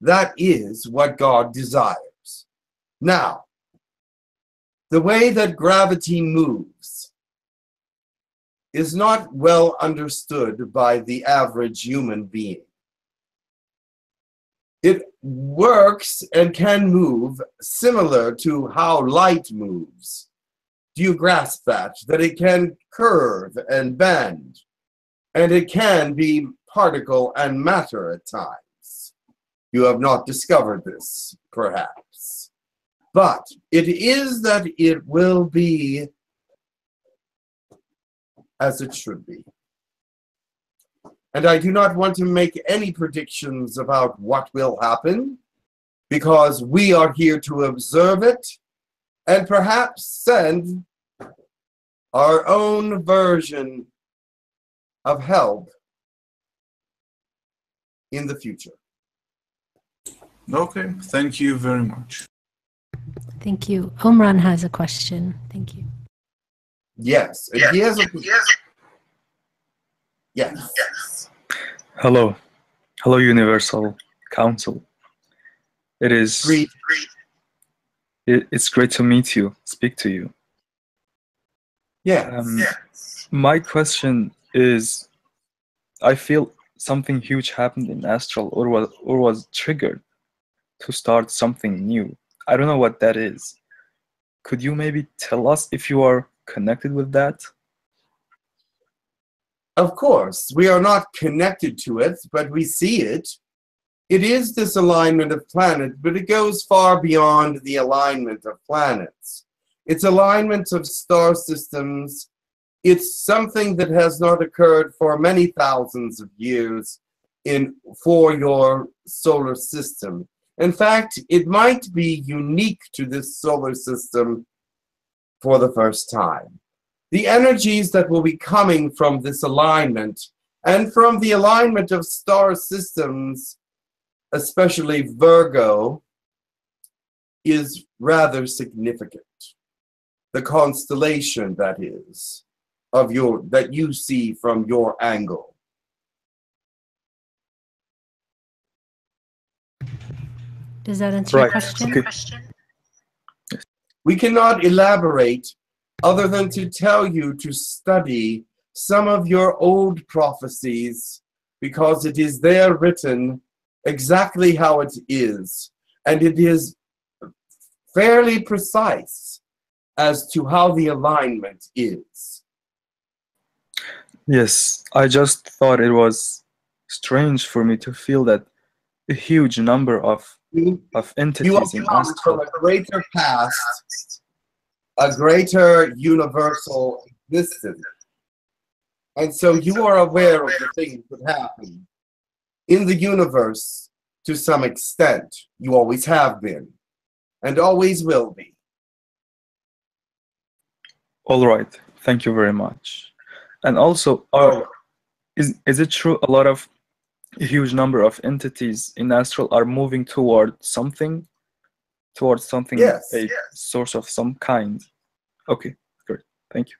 that is what God desires. Now, the way that gravity moves is not well understood by the average human being. It works and can move similar to how light moves. Do you grasp that? That it can curve and bend, and it can be particle and matter at times. You have not discovered this, perhaps. But it is that it will be as it should be. And I do not want to make any predictions about what will happen, because we are here to observe it and perhaps send our own version of help in the future. Okay, thank you very much. Thank you. Omran has a question. Thank you. Yes, yes. He has a question. Yes. Yes. Hello. Hello, Universal Council. It is... It's great to meet you, speak to you. Yes. My question is, I feel something huge happened in Astral or was triggered to start something new. I don't know what that is. Could you maybe tell us if you are connected with that? Of course, we are not connected to it, but we see it. It is this alignment of planets, but it goes far beyond the alignment of planets. It's alignment of star systems. It's something that has not occurred for many thousands of years for your solar system. In fact, it might be unique to this solar system for the first time. the energies that will be coming from this alignment and from the alignment of star systems, especially Virgo, is rather significant. The constellation, that is, of your, that you see from your angle. Does that answer your question? Okay. We cannot elaborate other than to tell you to study some of your old prophecies, because it is there written exactly how it is, and it is fairly precise as to how the alignment is. Yes, I just thought it was strange for me to feel that a huge number of entities in astral. From a greater past, a greater universal existence. And so you are aware of the things that happen in the universe to some extent. You always have been and always will be. All right. Thank you very much. And also, is it true a lot of a huge number of entities in astral are moving towards something, yes, a source of some kind? Okay, great. Thank you.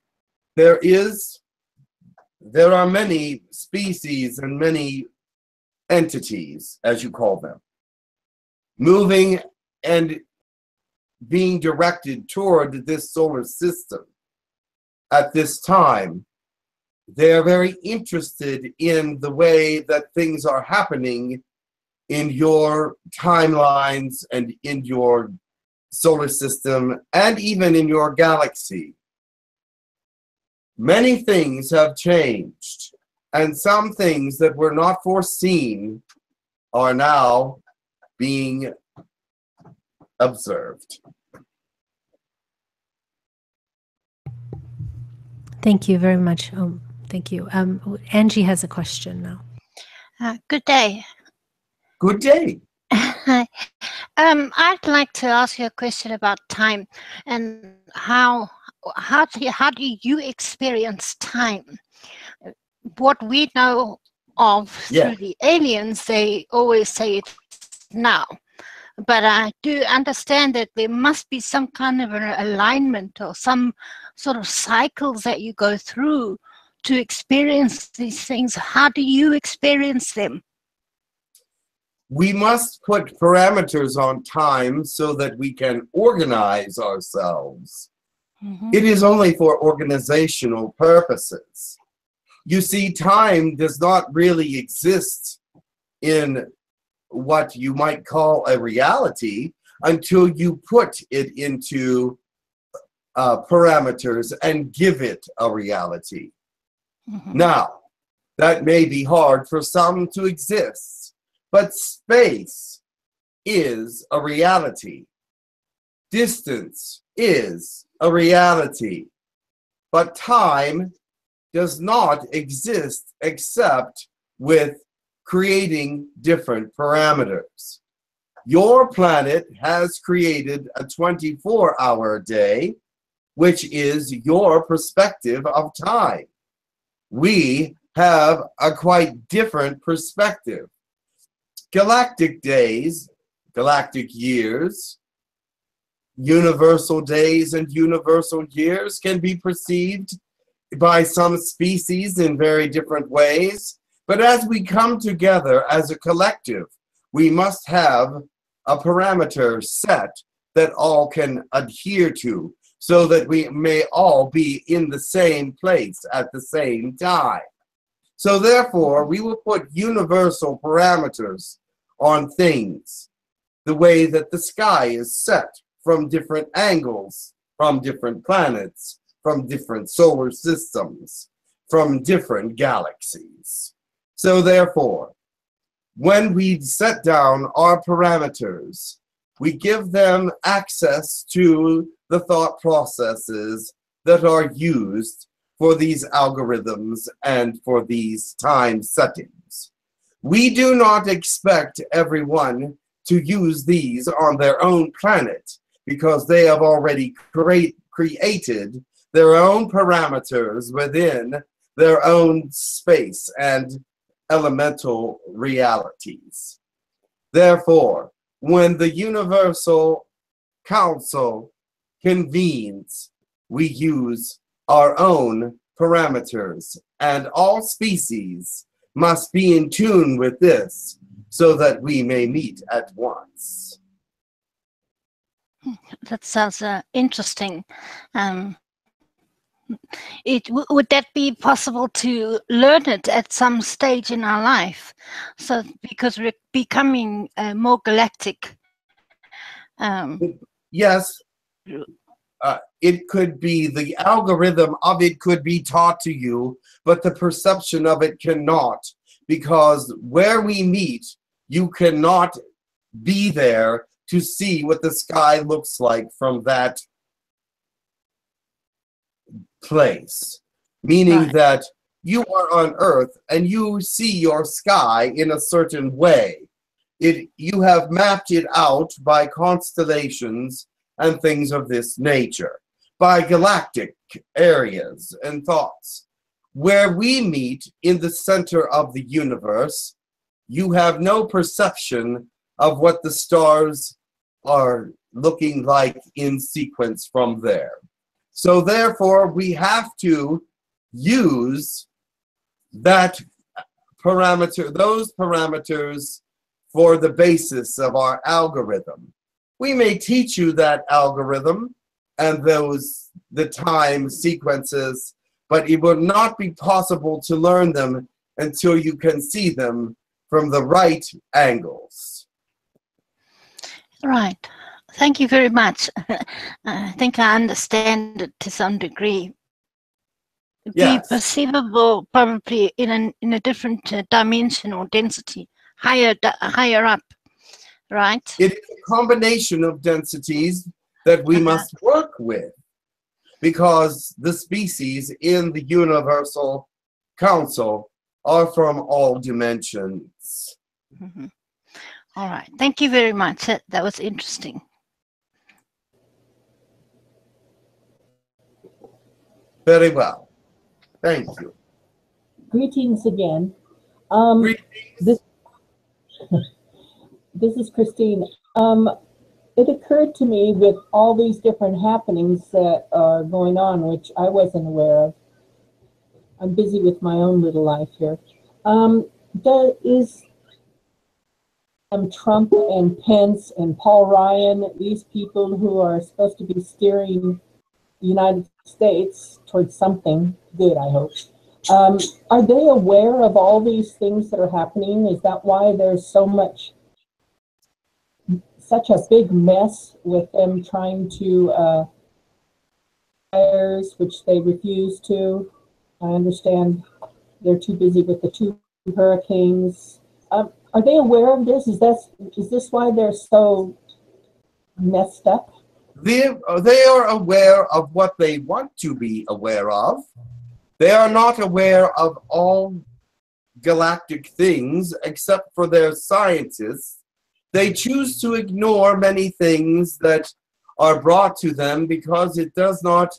There are many species and many entities, as you call them, moving and being directed toward this solar system at this time. They are very interested in the way that things are happening in your timelines and in your solar system and even in your galaxy. Many things have changed, and some things that were not foreseen are now being observed. Thank you very much. Thank you. Angie has a question now. Good day. Good day. I'd like to ask you a question about time and how do you experience time? What we know of through the aliens, they always say it's now. But I do understand that there must be some kind of an alignment or some sort of cycles that you go through to experience these things. How do you experience them? We must put parameters on time so that we can organize ourselves. Mm-hmm. It is only for organizational purposes. You see, time does not really exist in what you might call a reality until you put it into parameters and give it a reality. Mm-hmm. Now, that may be hard for some to exist, but space is a reality. Distance is a reality. But time does not exist except with creating different parameters. Your planet has created a 24-hour day, which is your perspective of time. We have a quite different perspective. Galactic days, galactic years, universal days and universal years can be perceived by some species in very different ways. But as we come together as a collective, we must have a parameter set that all can adhere to, so that we may all be in the same place at the same time. So therefore, we will put universal parameters on things, the way that the sky is set from different angles, from different planets, from different solar systems, from different galaxies. So therefore, when we set down our parameters, we give them access to the thought processes that are used for these algorithms and for these time settings. We do not expect everyone to use these on their own planet, because they have already created their own parameters within their own space and elemental realities. Therefore, when the Universal Council convenes, we use our own parameters, and all species must be in tune with this so that we may meet at once. That sounds interesting. Would that be possible to learn it at some stage in our life? So, because we're becoming more galactic. Yes. It could be, the algorithm of it could be taught to you, but the perception of it cannot, because where we meet, you cannot be there to see what the sky looks like from that place. Meaning that you are on Earth and you see your sky in a certain way. You have mapped it out by constellations and things of this nature, by galactic areas and thoughts. Where we meet in the center of the universe, you have no perception of what the stars are looking like in sequence from there. So therefore, we have to use that parameter, those parameters for the basis of our algorithm. We may teach you that algorithm and the time sequences, but it will not be possible to learn them until you can see them from the right angles. Right. Thank you very much. I think I understand it to some degree. Yes. Be perceivable probably in a different dimension or density, higher up. Right. It is a combination of densities that we must work with, because the species in the Universal Council are from all dimensions. Mm-hmm. All right. Thank you very much. That was interesting. Very well. Thank you. Greetings again. Greetings. This is Christine. It occurred to me with all these different happenings that are going on, which I wasn't aware of. I'm busy with my own little life here. There is Trump and Pence and Paul Ryan, these people who are supposed to be steering the United States towards something good, I hope. Are they aware of all these things that are happening? Is that why there's so much, such a big mess with them trying to fires, which they refuse to? I understand they're too busy with the 2 hurricanes. Are they aware of this? Is this why they're so messed up? They are aware of what they want to be aware of. They are not aware of all galactic things except for their scientists. They choose to ignore many things that are brought to them because it does not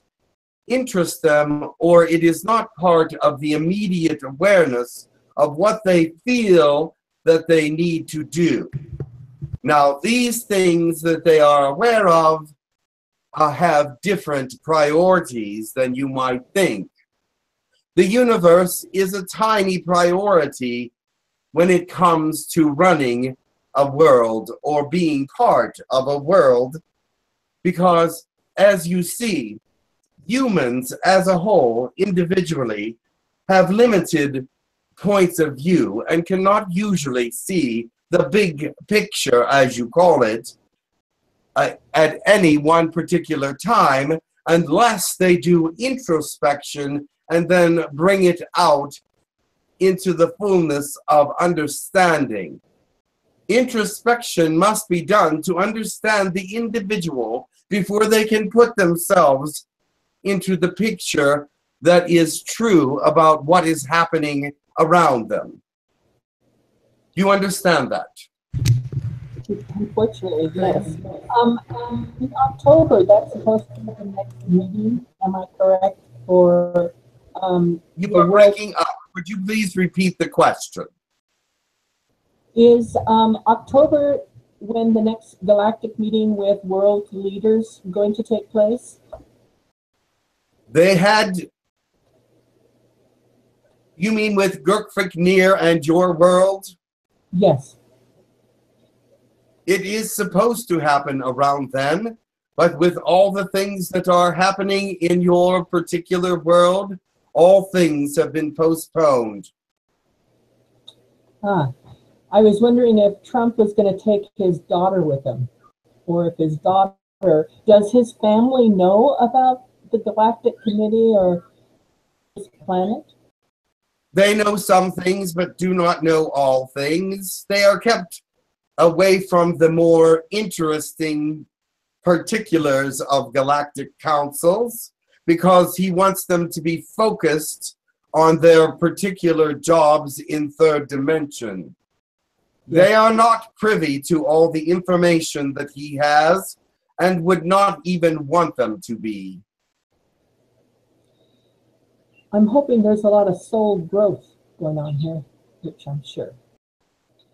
interest them, or it is not part of the immediate awareness of what they feel that they need to do. Now, these things that they are aware of have different priorities than you might think. The universe is a tiny priority when it comes to running a world or being part of a world, because as you see, humans as a whole individually have limited points of view and cannot usually see the big picture, as you call it, at any one particular time, unless they do introspection and then bring it out into the fullness of understanding. Introspection must be done to understand the individual before they can put themselves into the picture that is true about what is happening around them. You understand that? unfortunately, yes. In October, that's supposed to be the next meeting. Am I correct? Or you are breaking up. Would you please repeat the question? Is October when the next galactic meeting with world leaders going to take place? They had. You mean with Gurkviknir and your world? Yes. It is supposed to happen around then, but with all the things that are happening in your particular world, all things have been postponed. Ah. I was wondering if Trump was going to take his daughter with him, or if his daughter, does his family know about the Galactic Committee or his planet? They know some things, but do not know all things. They are kept away from the more interesting particulars of Galactic Councils because he wants them to be focused on their particular jobs in third dimension. They are not privy to all the information that he has and would not even want them to be. I'm hoping there's a lot of soul growth going on here, which I'm sure.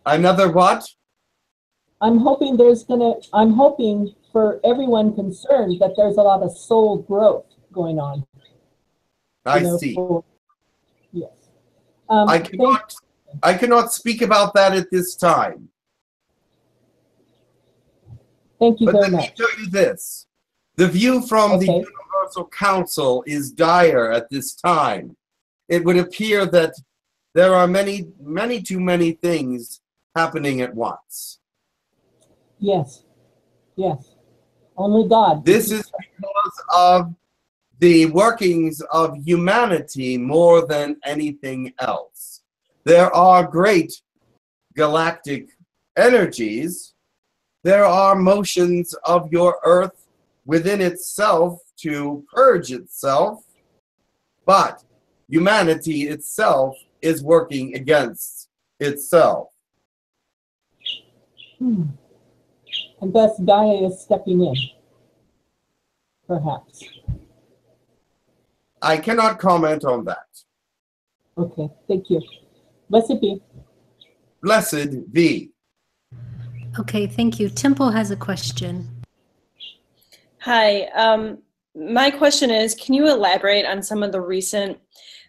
Another what? I'm hoping I'm hoping for everyone concerned that there's a lot of soul growth going on. I see. Yes. I cannot speak about that at this time. Thank you very much. But let me tell you this. The view from the Universal Council is dire at this time. It would appear that there are many, many too many things happening at once. Yes. Yes. Only God. This is because of the workings of humanity more than anything else. There are great galactic energies. There are motions of your Earth within itself to purge itself, but humanity itself is working against itself. Hmm. And thus Gaia is stepping in, perhaps. I cannot comment on that. Okay, thank you. Blessed be. Blessed be. Okay, thank you. Temple has a question. Hi. My question is, can you elaborate on some of the recent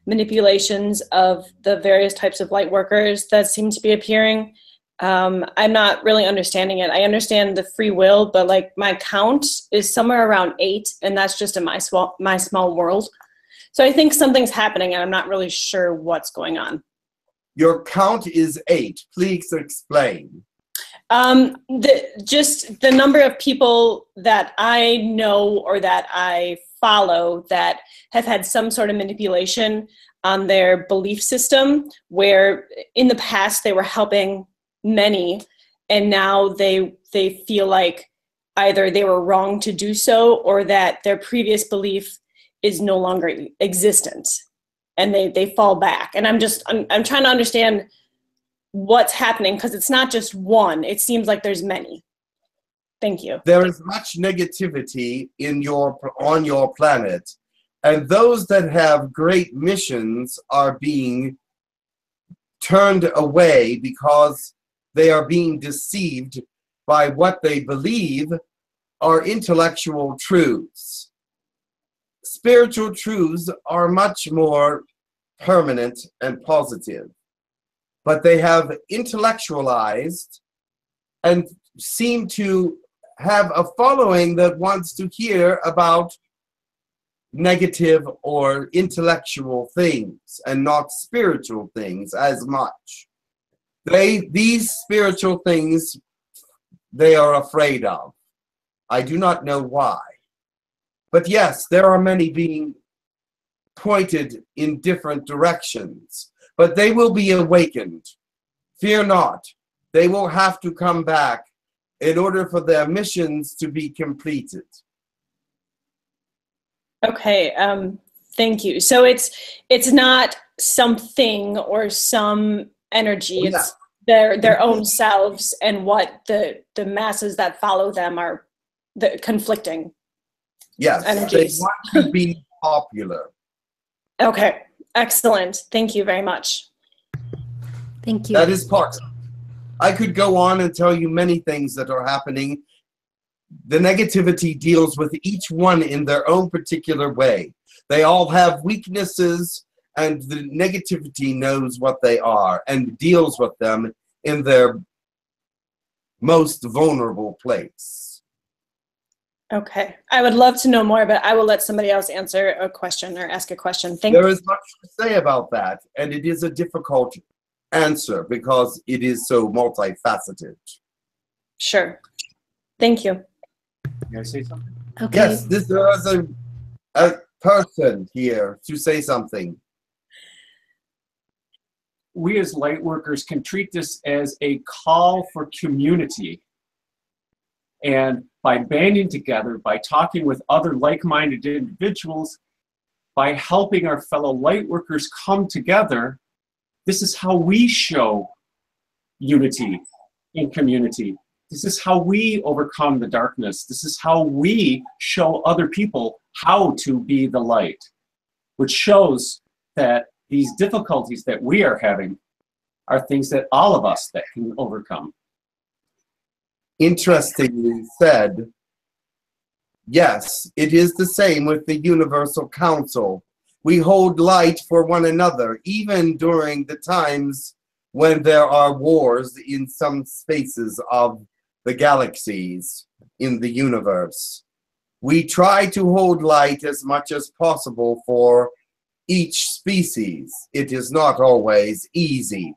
manipulations of the various types of light workers that seem to be appearing? I'm not really understanding it. I understand the free will, but like my count is somewhere around 8, and that's just in my small world. So I think something's happening, and I'm not really sure what's going on. Your count is 8. Please explain. Just the number of people that I know or that I follow that have had some sort of manipulation on their belief system, where in the past they were helping many, and now they feel like either they were wrong to do so or that their previous belief is no longer existent. And they fall back. And I'm trying to understand what's happening, because it's not just one. It seems like there's many. Thank you. There is much negativity in on your planet, and those that have great missions are being turned away because they are being deceived by what they believe are intellectual truths. Spiritual truths are much more permanent and positive, but they have intellectualized and seem to have a following that wants to hear about negative or intellectual things and not spiritual things as much. These spiritual things they are afraid of. I do not know why. But yes, there are many being pointed in different directions, but they will be awakened. Fear not. They will have to come back in order for their missions to be completed. Okay, thank you. So it's not something or some energy. It's their own selves and what the masses that follow them are, the conflicting. Yes, energies. They want to be popular. Okay, excellent. Thank you very much. Thank you. That is part. I could go on and tell you many things that are happening. The negativity deals with each one in their own particular way. They all have weaknesses, and the negativity knows what they are and deals with them in their most vulnerable place. Okay. I would love to know more, but I will let somebody else answer a question or ask a question. Thank you. There is much to say about that, and it is a difficult answer because it is so multifaceted. Sure. Thank you. Can I say something? Okay. Yes, there is a person here to say something. We as light workers can treat this as a call for community. And by banding together, by talking with other like-minded individuals, by helping our fellow light workers come together, this is how we show unity in community. This is how we overcome the darkness. This is how we show other people how to be the light, which shows that these difficulties that we are having are things that all of us that can overcome. Interestingly said, yes, it is the same with the Universal Council. We hold light for one another, even during the times when there are wars in some spaces of the galaxies in the universe. We try to hold light as much as possible for each species. It is not always easy,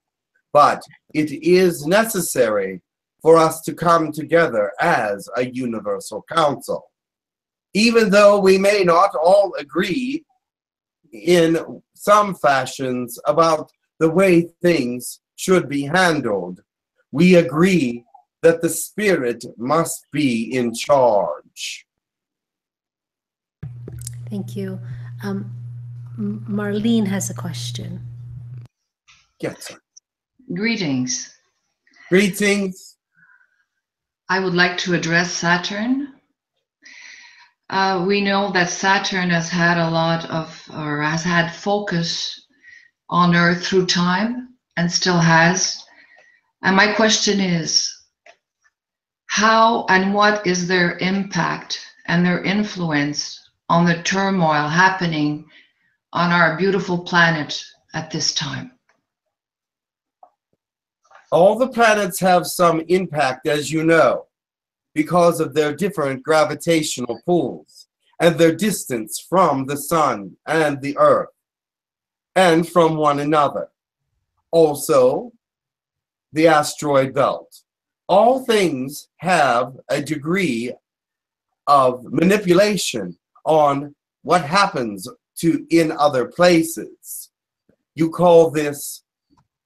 but it is necessary for us to come together as a Universal Council. Even though we may not all agree in some fashions about the way things should be handled, we agree that the spirit must be in charge. Thank you. Marlene has a question. Yes, sir. Greetings. Greetings. I would like to address Saturn. We know that Saturn has had a lot of, or has had focus on Earth through time and still has. And my question is, how and what is their impact and their influence on the turmoil happening on our beautiful planet at this time? All the planets have some impact, as you know, because of their different gravitational pulls and their distance from the sun and the Earth and from one another. Also, the asteroid belt. All things have a degree of manipulation on what happens to in other places. You call this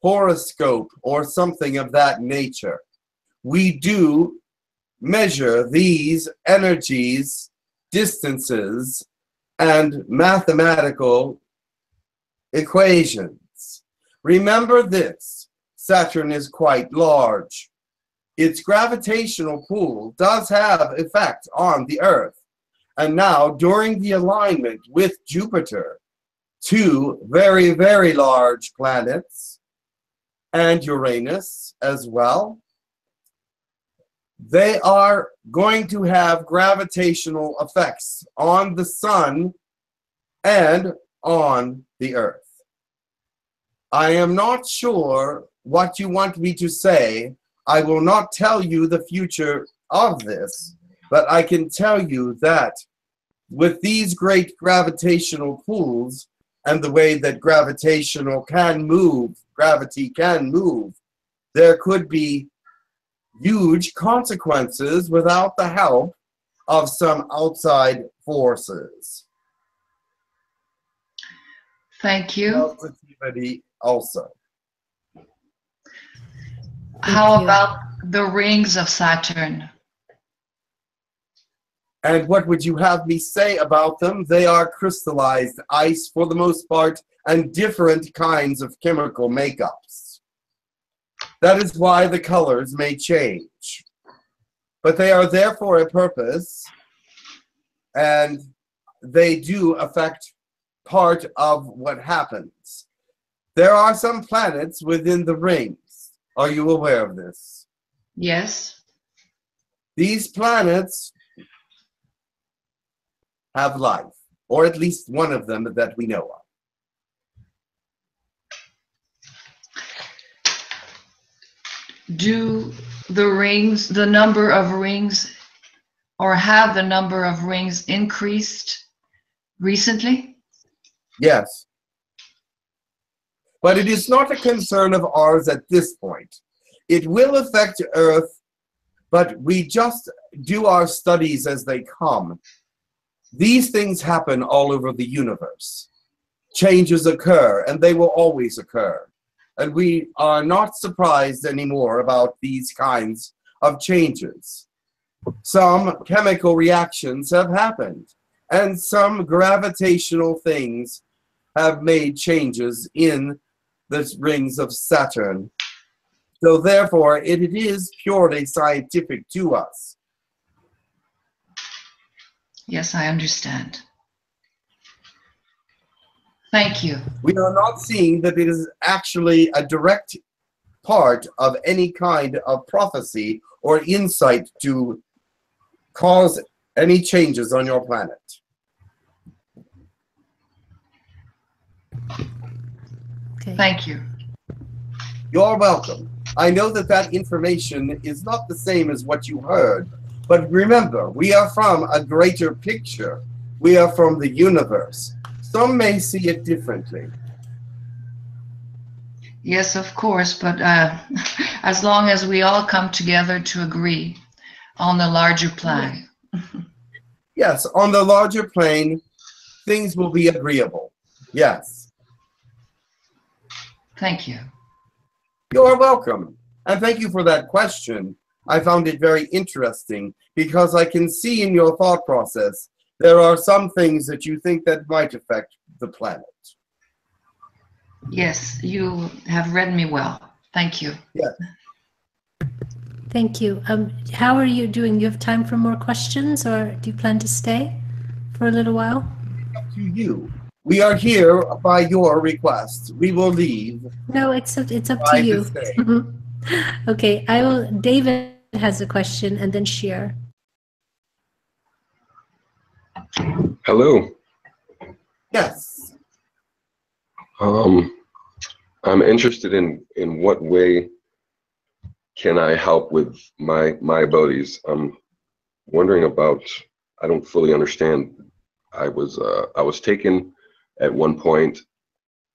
horoscope or something of that nature. We do measure these energies, distances, and mathematical equations. Remember this, Saturn is quite large. Its gravitational pull does have effect on the Earth. And now, during the alignment with Jupiter, two very, very large planets, and Uranus as well, they are going to have gravitational effects on the sun and on the Earth. I am not sure what you want me to say. I will not tell you the future of this. But I can tell you that with these great gravitational pulls and the way that gravity can move, there could be huge consequences without the help of some outside forces. Thank you. Also. How about the rings of Saturn? And what would you have me say about them? They are crystallized ice for the most part and different kinds of chemical makeups. That is why the colors may change. But they are there for a purpose, and they do affect part of what happens. There are some planets within the rings. Are you aware of this? Yes. These planets have life, or at least one of them that we know of. Do the rings, the number of rings, or have the number of rings increased recently? Yes. But it is not a concern of ours at this point. It will affect Earth, but we just do our studies as they come. These things happen all over the universe. Changes occur, and they will always occur. And we are not surprised anymore about these kinds of changes. Some chemical reactions have happened, and some gravitational things have made changes in the rings of Saturn. So therefore, it is purely scientific to us. Yes, I understand. Thank you. We are not seeing that it is actually a direct part of any kind of prophecy or insight to cause any changes on your planet. Okay. Thank you. You're welcome. I know that that information is not the same as what you heard, but remember, we are from a greater picture. We are from the universe. Some may see it differently. Yes, of course, but as long as we all come together to agree on the larger plane. Yes, on the larger plane, things will be agreeable. Yes. Thank you. You're welcome. And thank you for that question. I found it very interesting because I can see in your thought process there are some things that you think that might affect the planet. Yes, you have read me well. Thank you. Yeah. Thank you. How are you doing? You have time for more questions, or do you plan to stay for a little while? Up to you. We are here by your request. We will leave. No, it's up to you. Okay, I will. David has a question, and then Sheer. Hello. Yes. I'm interested in what way can I help with my abilities. I'm wondering about. I don't fully understand. I was taken at one point,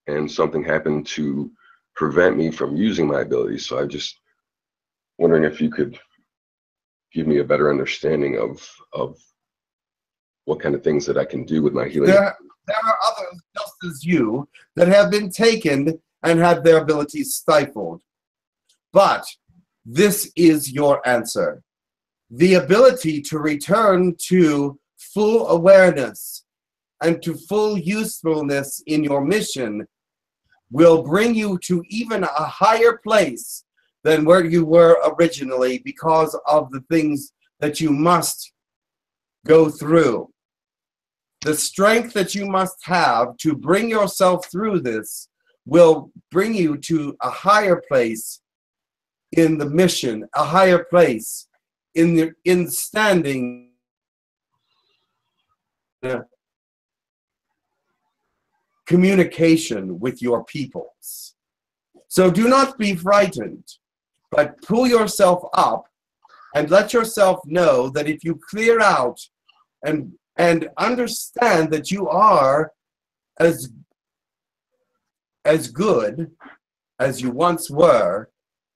and something happened to prevent me from using my abilities. So I'm just wondering if you could give me a better understanding of what kind of things that I can do with my healing. There are others, just as you, that have been taken and had their abilities stifled. But this is your answer. The ability to return to full awareness and to full usefulness in your mission will bring you to even a higher place than where you were originally because of the things that you must go through. The strength that you must have to bring yourself through this will bring you to a higher place in the mission, a higher place in the standing. Communication with your peoples. So do not be frightened, but pull yourself up and let yourself know that if you clear out and understand that you are as good as you once were,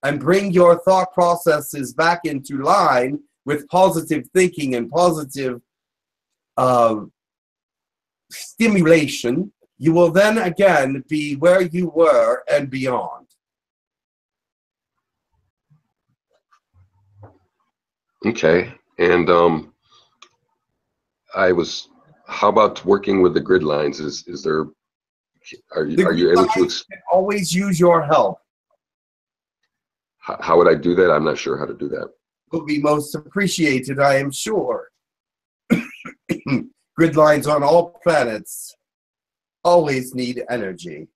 and bring your thought processes back into line with positive thinking and positive stimulation, you will then again be where you were and beyond. Okay, and how about working with the grid lines? Are you able to? Always use your help. How would I do that? I'm not sure how to do that. Will be most appreciated, I am sure. Grid lines on all planets always need energy.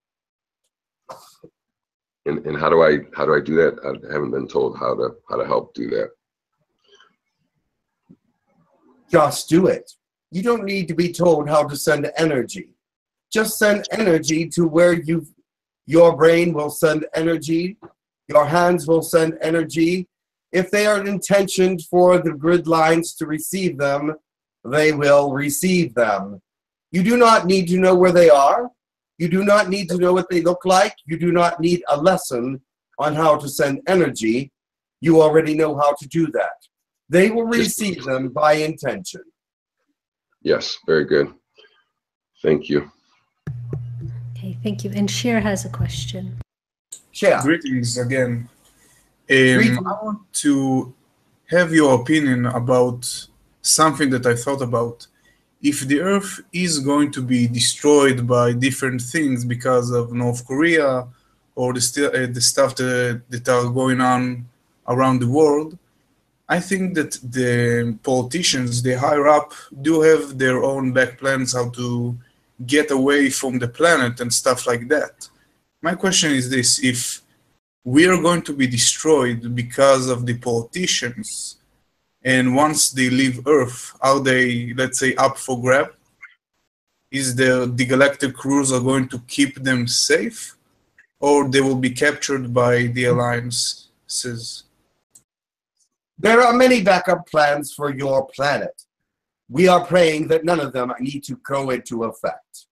And how do I do that? I haven't been told how to help do that. Just do it. You don't need to be told how to send energy. Just send energy to where your brain will send energy, your hands will send energy. If they are intentioned for the grid lines to receive them, they will receive them. You do not need to know where they are. You do not need to know what they look like. You do not need a lesson on how to send energy. You already know how to do that. They will receive them by intention. Yes, very good. Thank you. Okay, thank you. And Cher has a question. Cher. Greetings again. I want to have your opinion about something that I thought about. If the Earth is going to be destroyed by different things because of North Korea or the stuff that are going on around the world, I think that the politicians, the higher up, do have their own back plans how to get away from the planet and stuff like that. My question is this: if we are going to be destroyed because of the politicians, and once they leave Earth, are they, let's say, up for grab? Is the galactic crews are going to keep them safe, or they will be captured by the alliances? There are many backup plans for your planet. We are praying that none of them need to go into effect.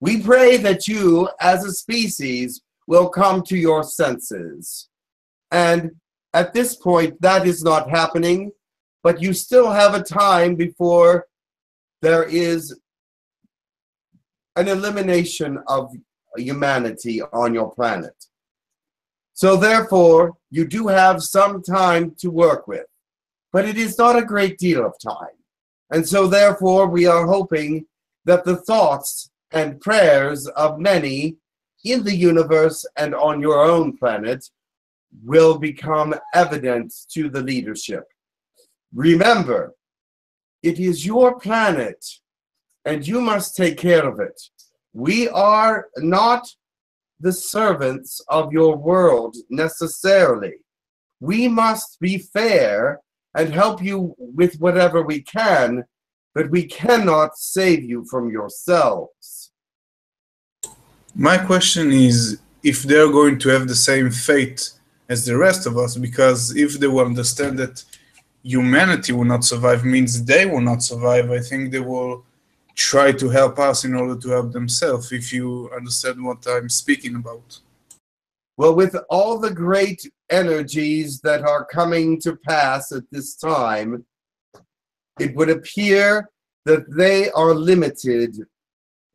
We pray that you, as a species, will come to your senses. And at this point, that is not happening, but you still have a time before there is an elimination of humanity on your planet. So therefore, you do have some time to work with, but it is not a great deal of time. And so therefore, we are hoping that the thoughts and prayers of many in the universe and on your own planet will become evident to the leadership. Remember, it is your planet, and you must take care of it. We are not the servants of your world necessarily. We must be fair and help you with whatever we can, but we cannot save you from yourselves. My question is if they're going to have the same fate as the rest of us, because if they will understand that humanity will not survive means they will not survive, I think they will try to help us in order to help themselves, if you understand what I'm speaking about. Well, with all the great energies that are coming to pass at this time, it would appear that they are limited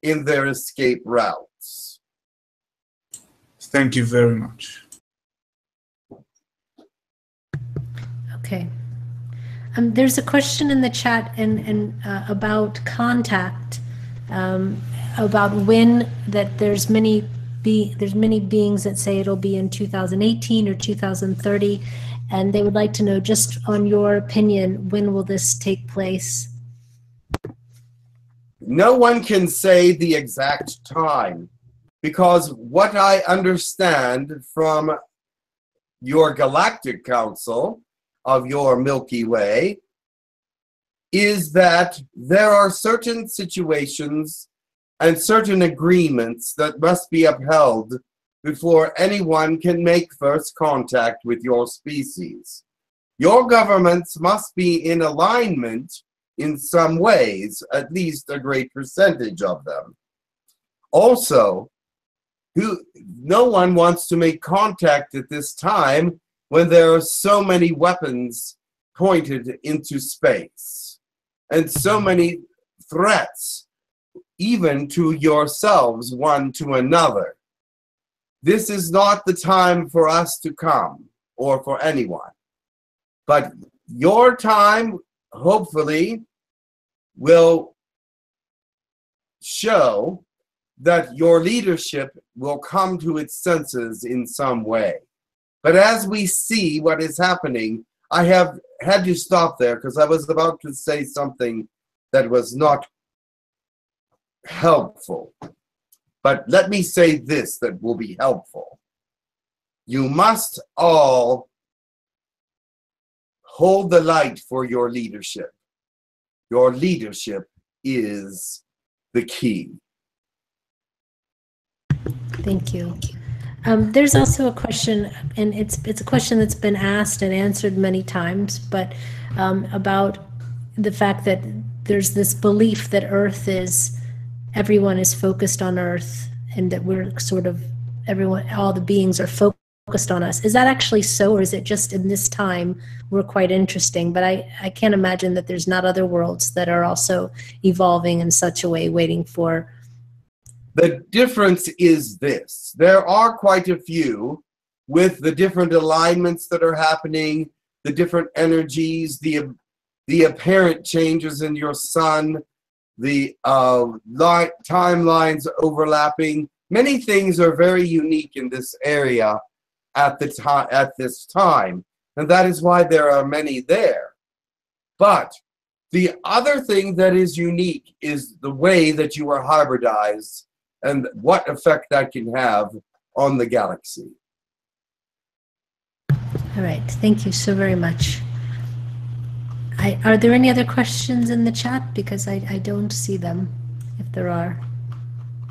in their escape routes. Thank you very much. Okay. There's a question in the chat and about contact, about when, that there's many beings that say it'll be in 2018 or 2030, and they would like to know, just on your opinion, when will this take place? No one can say the exact time, because what I understand from your Galactic Council of your Milky Way is that there are certain situations and certain agreements that must be upheld before anyone can make first contact with your species. Your governments must be in alignment in some ways, at least a great percentage of them. Also, no one wants to make contact at this time when there are so many weapons pointed into space and so many threats, even to yourselves, one to another. This is not the time for us to come, or for anyone. But your time, hopefully, will show that your leadership will come to its senses in some way. But as we see what is happening, I have had to stop there because I was about to say something that was not helpful. But let me say this that will be helpful. You must all hold the light for your leadership. Your leadership is the key. Thank you. There's also a question, and it's a question that's been asked and answered many times, but about the fact that there's this belief that Earth is, everyone is focused on Earth, and that we're sort of, everyone, all the beings are focused on us. Is that actually so, or is it just in this time we're quite interesting? But I can't imagine that there's not other worlds that are also evolving in such a way, waiting for. The difference is this. There are quite a few with the different alignments that are happening, the different energies, the apparent changes in your sun, the timelines overlapping. Many things are very unique in this area at this time, and that is why there are many there. But the other thing that is unique is the way that you are hybridized and what effect that can have on the galaxy. All right, thank you so very much. Are there any other questions in the chat? Because I don't see them, if there are.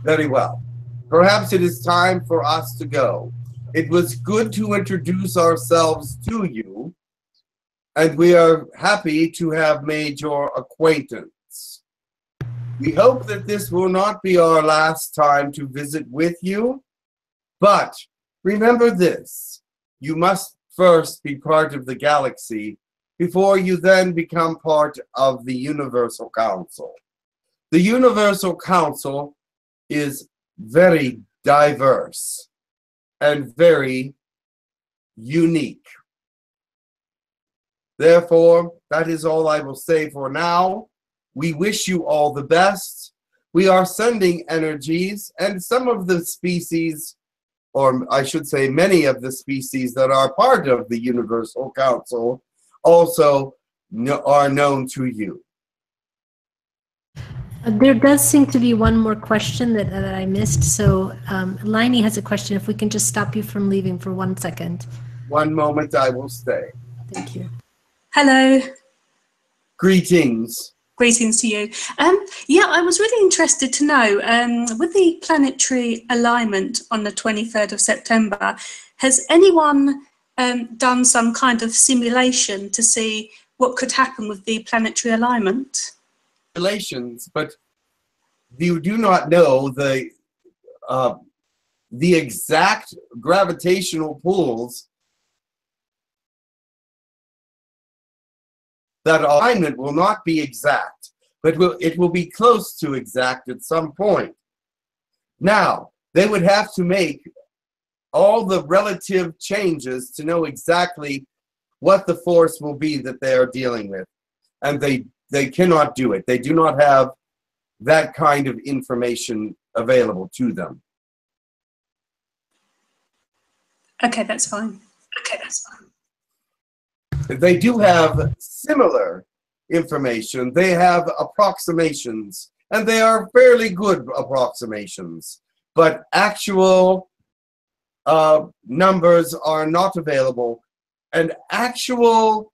Very well. Perhaps it is time for us to go. It was good to introduce ourselves to you, and we are happy to have made your acquaintance. We hope that this will not be our last time to visit with you, but remember this, you must first be part of the galaxy before you then become part of the Universal Council. The Universal Council is very diverse and very unique. Therefore, that is all I will say for now. We wish you all the best. We are sending energies, and some of the species, or I should say many of the species that are part of the Universal Council also are known to you. There does seem to be one more question that I missed. So Liney has a question. If we can just stop you from leaving for 1 second. One moment, I will stay. Thank you. Hello. Greetings. Greetings to you. Yeah, I was really interested to know, with the planetary alignment on the 23rd of September, has anyone done some kind of simulation to see what could happen with the planetary alignment? Simulations, but you do not know the exact gravitational pulls that alignment will not be exact, but it will be close to exact at some point. Now, they would have to make all the relative changes to know exactly what the force will be that they are dealing with, and they cannot do it. They do not have that kind of information available to them. Okay, that's fine. Okay, that's fine. They do have similar information. They have approximations, and they are fairly good approximations, but actual numbers are not available, and actual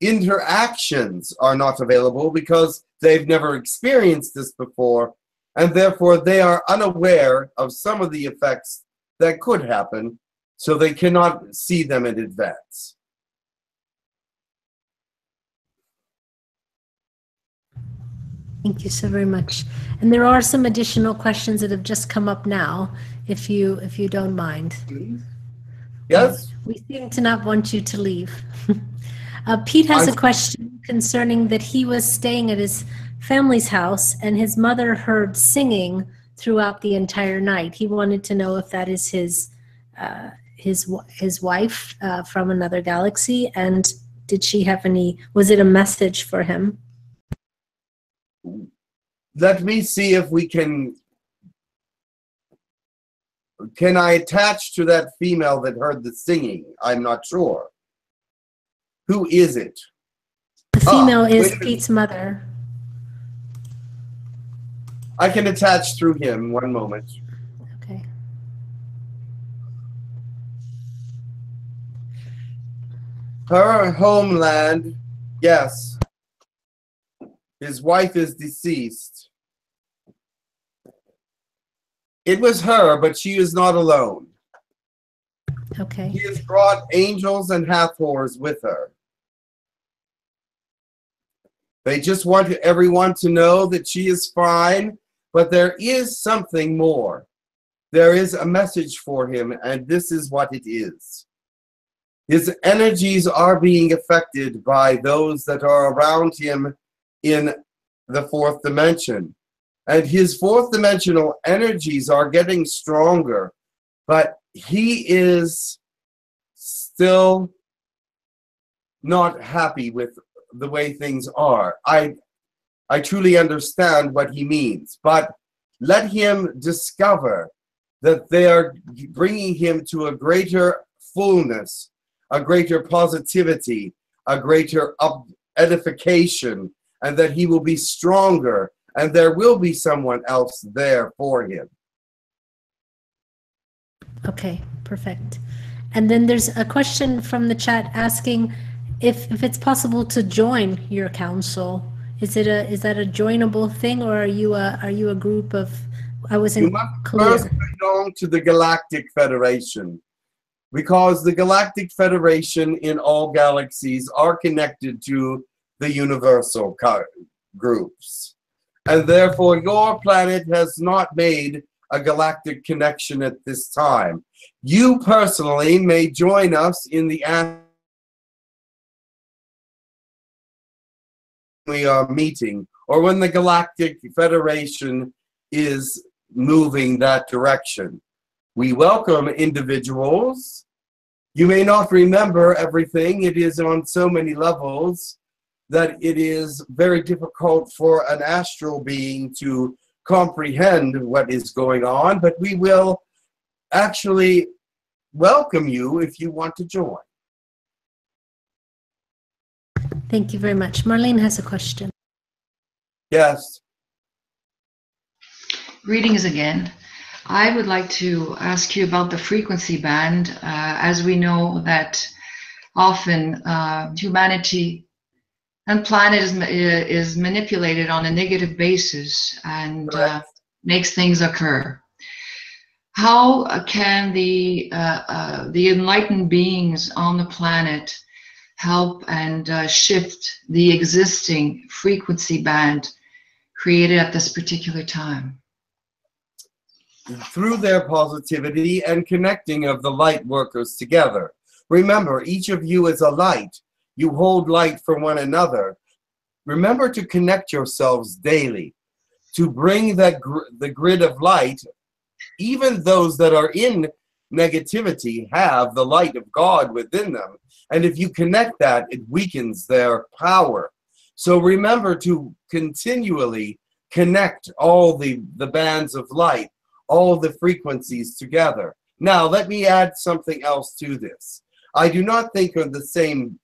interactions are not available because they've never experienced this before, and therefore they are unaware of some of the effects that could happen, so they cannot see them in advance. Thank you so very much. And there are some additional questions that have just come up now, if you don't mind. Please. Yes? We seem to not want you to leave. Pete has a question concerning that he was staying at his family's house and his mother heard singing throughout the entire night. He wanted to know if that is his wife from another galaxy, and did she have any, was it a message for him? Let me see if we can Can I attach to that female that heard the singing? I'm not sure. Who is it? The female is Pete's mother. I can attach through him. One moment. Okay. Her homeland, yes. His wife is deceased. It was her, but she is not alone. Okay. He has brought angels and Hathors with her. They just want everyone to know that she is fine, but there is something more. There is a message for him, and this is what it is. His energies are being affected by those that are around him in the fourth dimension. And his fourth dimensional energies are getting stronger, but he is still not happy with the way things are. I truly understand what he means, but let him discover that they are bringing him to a greater fullness, a greater positivity, a greater edification, and that he will be stronger, and there will be someone else there for him. Okay, perfect. And then there's a question from the chat asking if it's possible to join your council. Is that a joinable thing, or are you a group of? I was in. You must first belong to the Galactic Federation, because the Galactic Federation in all galaxies are connected to the universal groups, and therefore your planet has not made a galactic connection at this time. You personally may join us in the we are meeting, or when the Galactic Federation is moving that direction. We welcome individuals. You may not remember everything. It is on so many levels that it is very difficult for an astral being to comprehend what is going on, but we will actually welcome you if you want to join. Thank you very much. Marlene has a question. Yes. Greetings again. I would like to ask you about the frequency band. As we know that often humanity and planet is manipulated on a negative basis and makes things occur. How can the enlightened beings on the planet help and shift the existing frequency band created at this particular time? Through their positivity and connecting of the light workers together. Remember, each of you is a light. You hold light for one another. Remember to connect yourselves daily, to bring that the grid of light. Even those that are in negativity have the light of God within them, and if you connect that, it weakens their power. So remember to continually connect all the bands of light, all the frequencies together. Now let me add something else to this. I do not think of the same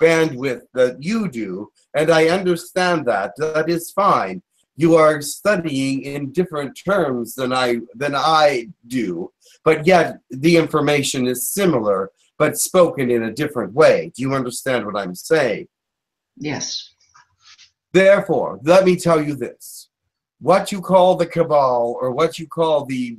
bandwidth that you do, and I understand that. That is fine. You are studying in different terms than I do, but yet the information is similar, but spoken in a different way. Do you understand what I'm saying? Yes. Therefore, let me tell you this. What you call the cabal, or what you call the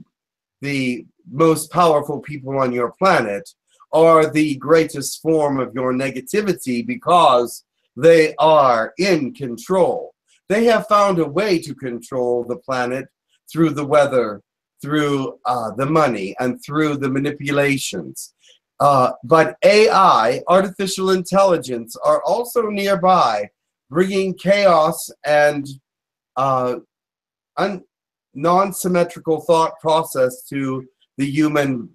most powerful people on your planet, are the greatest form of your negativity, because they are in control. They have found a way to control the planet through the weather, through the money, and through the manipulations. But AI, artificial intelligence, are also nearby, bringing chaos and non-symmetrical thought process to the human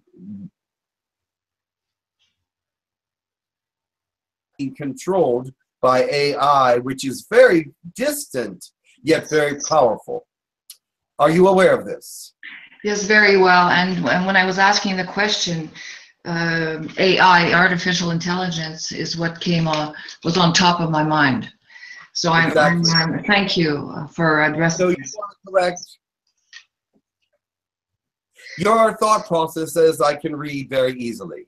being controlled by AI, which is very distant, yet very powerful. Are you aware of this? Yes, very well. And when I was asking the question, AI, artificial intelligence, is what was on top of my mind. So exactly. I'm thank you for addressing. So you are correct. Your thought processes I can read very easily.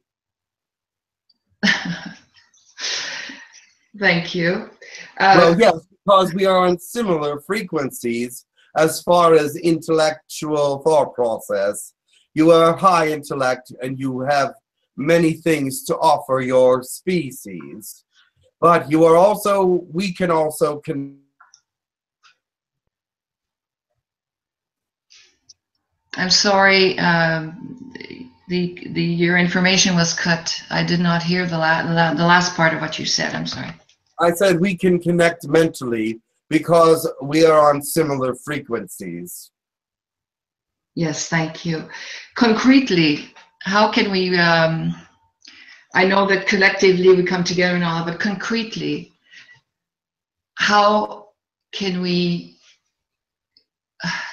Thank you. Well, yes, because we are on similar frequencies as far as intellectual thought process. You are high intellect and you have many things to offer your species. But you are also, we can also connect. I'm sorry, your information was cut. I did not hear the last part of what you said. I'm sorry. I said we can connect mentally because we are on similar frequencies. Yes, thank you. Concretely, how can we, I know that collectively we come together and all, but concretely, how can we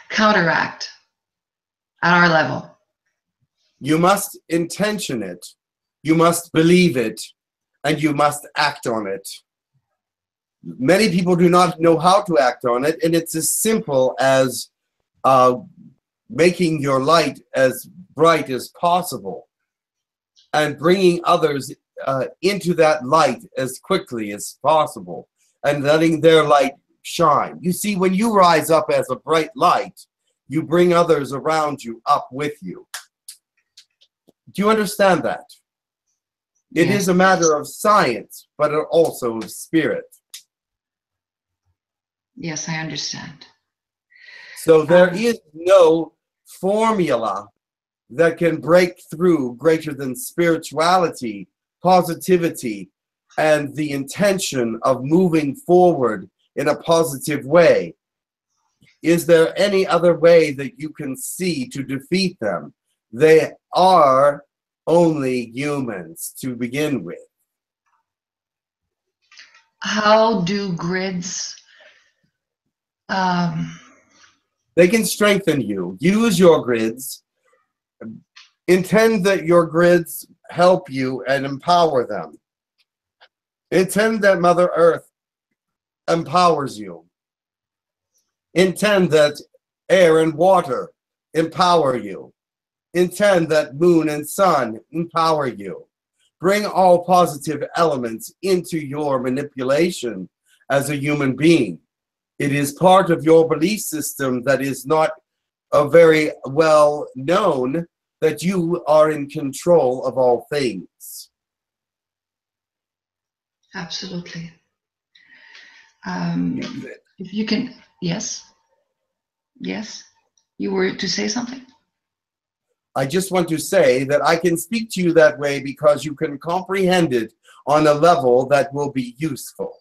counteract at our level? You must intention it, you must believe it, and you must act on it. Many people do not know how to act on it, and it's as simple as making your light as bright as possible and bringing others into that light as quickly as possible and letting their light shine. You see, when you rise up as a bright light, you bring others around you up with you. Do you understand that? It is a matter of science, but also of spirit. Yes, I understand. So there is no formula that can break through greater than spirituality, positivity, and the intention of moving forward in a positive way. Is there any other way that you can see to defeat them? They are only humans to begin with. How do grids... They can strengthen you. Use your grids. Intend that your grids help you and empower them. Intend that Mother Earth empowers you. Intend that air and water empower you. Intend that moon and sun empower you. Bring all positive elements into your manipulation as a human being. It is part of your belief system that is not very well known that you are in control of all things. Absolutely. If you can, yes. Yes, you were to say something? I just want to say that I can speak to you that way because you can comprehend it on a level that will be useful.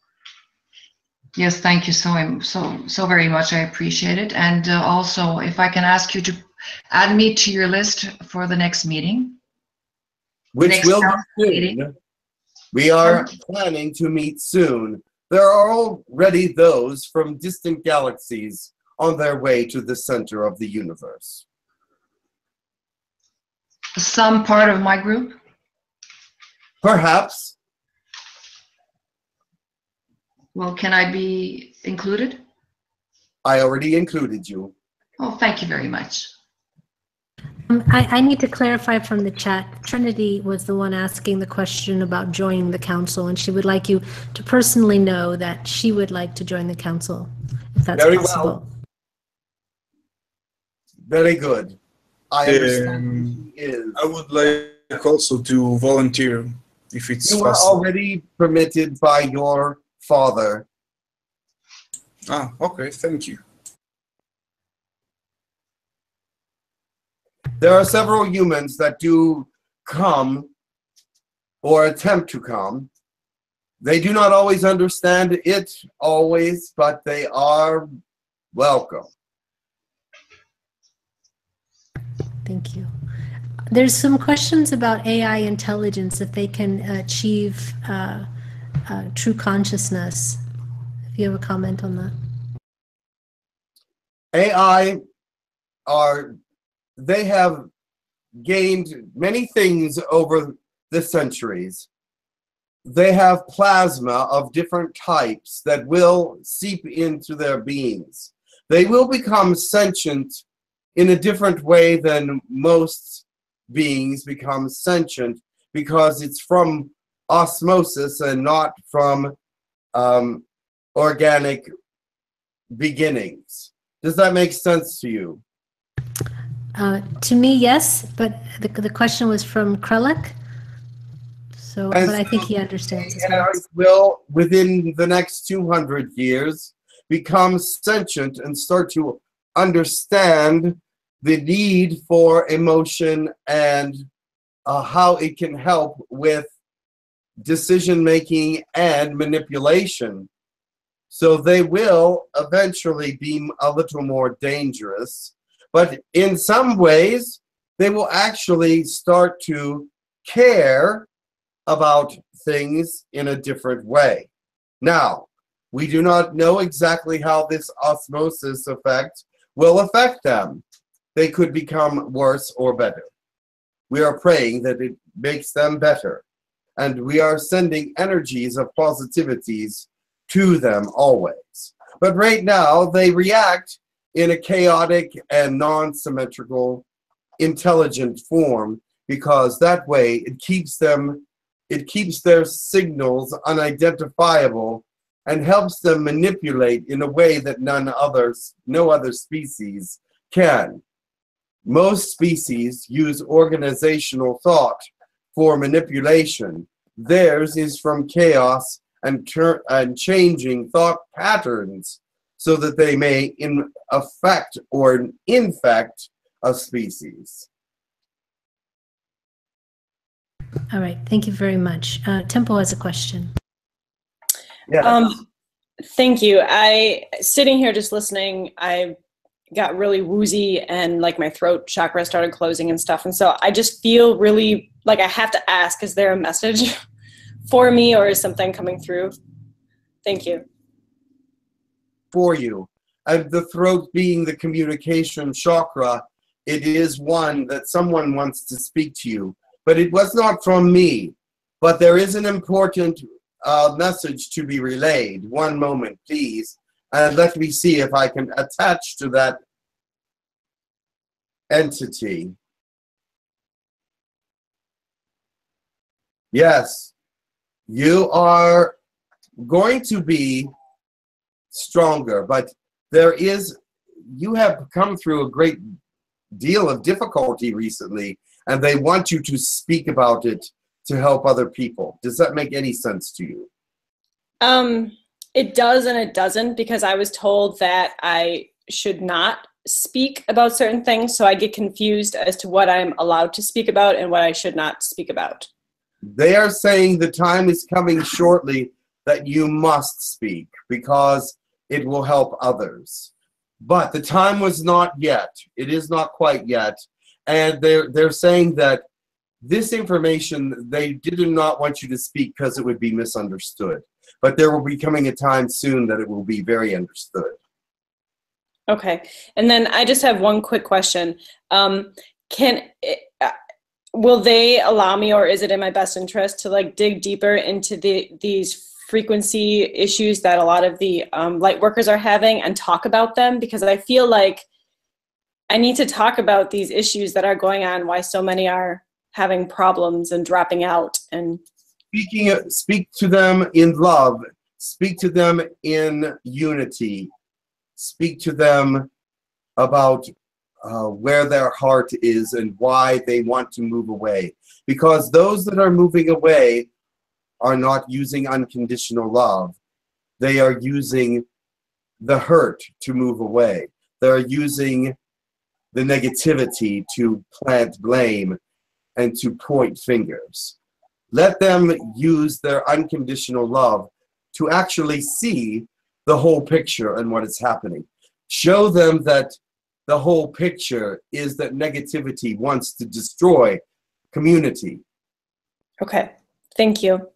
Yes, thank you so very much. I appreciate it. And also, if I can ask you to add me to your list for the next meeting. Which will be soon. We are planning to meet soon. There are already those from distant galaxies on their way to the center of the universe. Some part of my group? Perhaps. Well, can I be included? I already included you. Oh, thank you very much. I need to clarify from the chat. Trinity was the one asking the question about joining the council, and she would like you to personally know that she would like to join the council, if that's possible. Well. Very good. I understand. I would like also to volunteer, if it's possible. You are already permitted by your father. Ah, okay, thank you. There are several humans that do come or attempt to come. They do not always understand it always, but they are welcome. Thank you. There's some questions about AI intelligence, if they can achieve true consciousness. If you have a comment on that. AI are they have gained many things over the centuries. They have plasma of different types that will seep into their beings. They will become sentient in a different way than most beings become sentient, because it's from osmosis and not from organic beginnings. Does that make sense to you? To me, yes, but the question was from Krelek, so but I think he understands. And I will, within the next 200 years, become sentient and start to understand the need for emotion and how it can help with decision-making and manipulation. So they will eventually be a little more dangerous. But in some ways, they will actually start to care about things in a different way. Now, we do not know exactly how this osmosis effect will affect them. They could become worse or better. We are praying that it makes them better. And we are sending energies of positivities to them always. But right now, they react in a chaotic and non-symmetrical, intelligent form, because that way it keeps them, it keeps their signals unidentifiable and helps them manipulate in a way that no other species can. Most species use organizational thought for manipulation. Theirs is from chaos and changing thought patterns, so that they may affect or infect a species. All right, thank you very much. Temple has a question. Yeah. Thank you. Sitting here just listening, I got really woozy and like my throat chakra started closing and stuff. And so I just feel really like I have to ask, is there a message for me, or is something coming through? Thank you. For you, and the throat being the communication chakra, it is one that someone wants to speak to you, but it was not from me. But there is an important message to be relayed. One moment, please, and let me see if I can attach to that entity. Yes, you are going to be stronger, but there is, you have come through a great deal of difficulty recently, and they want you to speak about it to help other people. Does that make any sense to you? It does and it doesn't, because I was told that I should not speak about certain things, so I get confused as to what I'm allowed to speak about and what I should not speak about. They are saying the time is coming shortly that you must speak, because it will help others. But the time was not yet. It is not quite yet. And they're saying that this information, they did not want you to speak because it would be misunderstood. But there will be coming a time soon that it will be very understood. Okay. And then I just have one quick question. Will they allow me, or is it in my best interest to like dig deeper into these frequency issues that a lot of the light workers are having and talk about them? Because I feel like I need to talk about these issues that are going on, why so many are having problems and dropping out. And speak to them in love, speak to them in unity, speak to them about where their heart is and why they want to move away. Because those that are moving away are not using unconditional love. They are using the hurt to move away. They're using the negativity to plant blame and to point fingers. Let them use their unconditional love to actually see the whole picture and what is happening. Show them that the whole picture is that negativity wants to destroy community. Okay, thank you.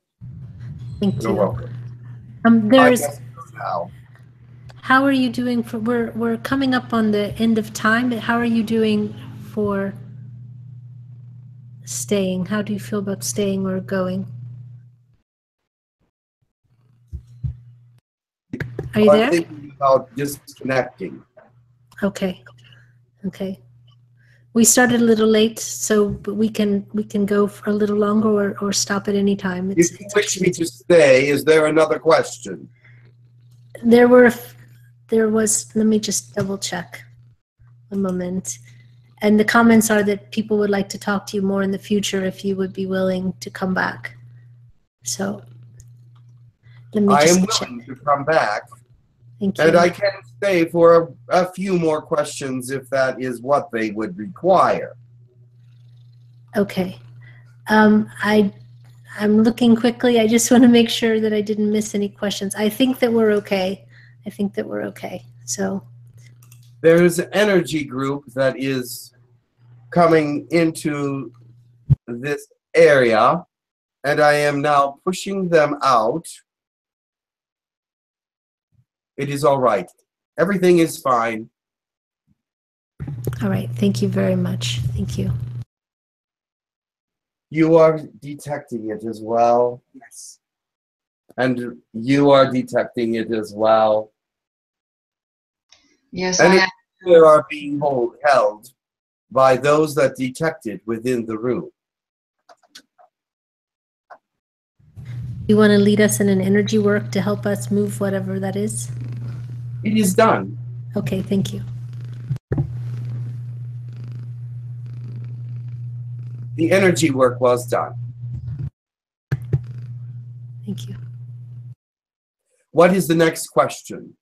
Thank you. You're welcome. How are you doing? We're coming up on the end of time. How are you doing for staying? How do you feel about staying or going? Are you there? I'm thinking about disconnecting. Okay. Okay. We started a little late, so we can go for a little longer or stop at any time. It's, if you wish me to stay, is there another question? There was. Let me just double check. A moment. And the comments are that people would like to talk to you more in the future if you would be willing to come back. So let me just check. I am willing to come back. Thank you. And I can stay for a few more questions if that is what they would require. Okay. I'm looking quickly. I just want to make sure that I didn't miss any questions. I think that we're okay. I think that we're okay. So there's an energy group that is coming into this area, and I am now pushing them out. It is all right. Everything is fine. All right. Thank you very much. Thank you. You are detecting it as well. Yes. And you are detecting it as well. Yes. And they are being held by those that detected within the room. You want to lead us in an energy work to help us move whatever that is? It is done. Okay, thank you. The energy work was done. Thank you. What is the next question?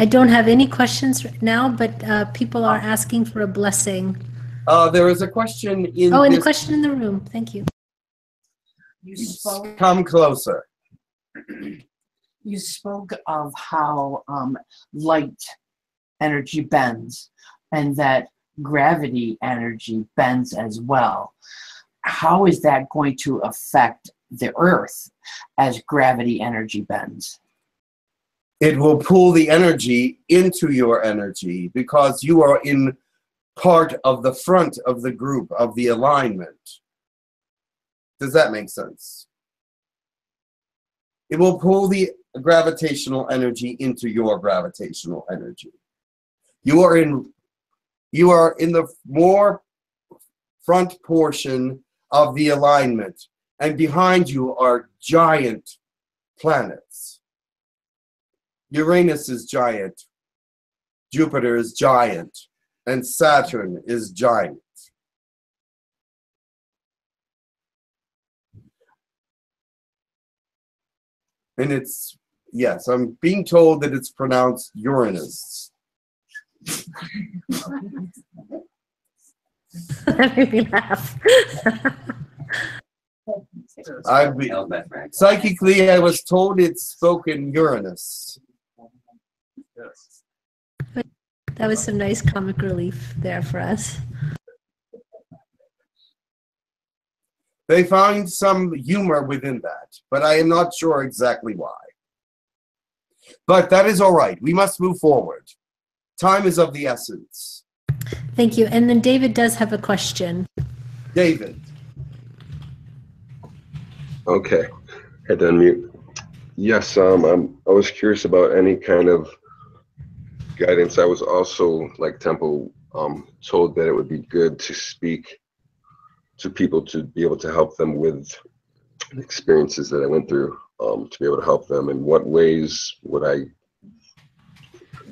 I don't have any questions right now, but people are asking for a blessing. There is a question in Oh, and a question in the room. Thank you. Come closer. You spoke of how light energy bends and that gravity energy bends as well. How is that going to affect the Earth as gravity energy bends? It will pull the energy into your energy because you are in part of the front of the group of the alignment. Does that make sense? It will pull the gravitational energy into your gravitational energy. You are in the more front portion of the alignment, and behind you are giant planets. Uranus is giant, Jupiter is giant, and Saturn is giant. And it's, yes, I'm being told that it's pronounced Uranus. That made me laugh. Psychically, I was told it's spoken Uranus. That was some nice comic relief there for us. They find some humor within that, but I am not sure exactly why. But that is all right. We must move forward. Time is of the essence. Thank you. And then David does have a question. David. Okay. I had to unmute. Yes, I was curious about any kind of guidance. I was also, like Temple, told that it would be good to speak to people to be able to help them with experiences that I went through, to be able to help them. In what ways would I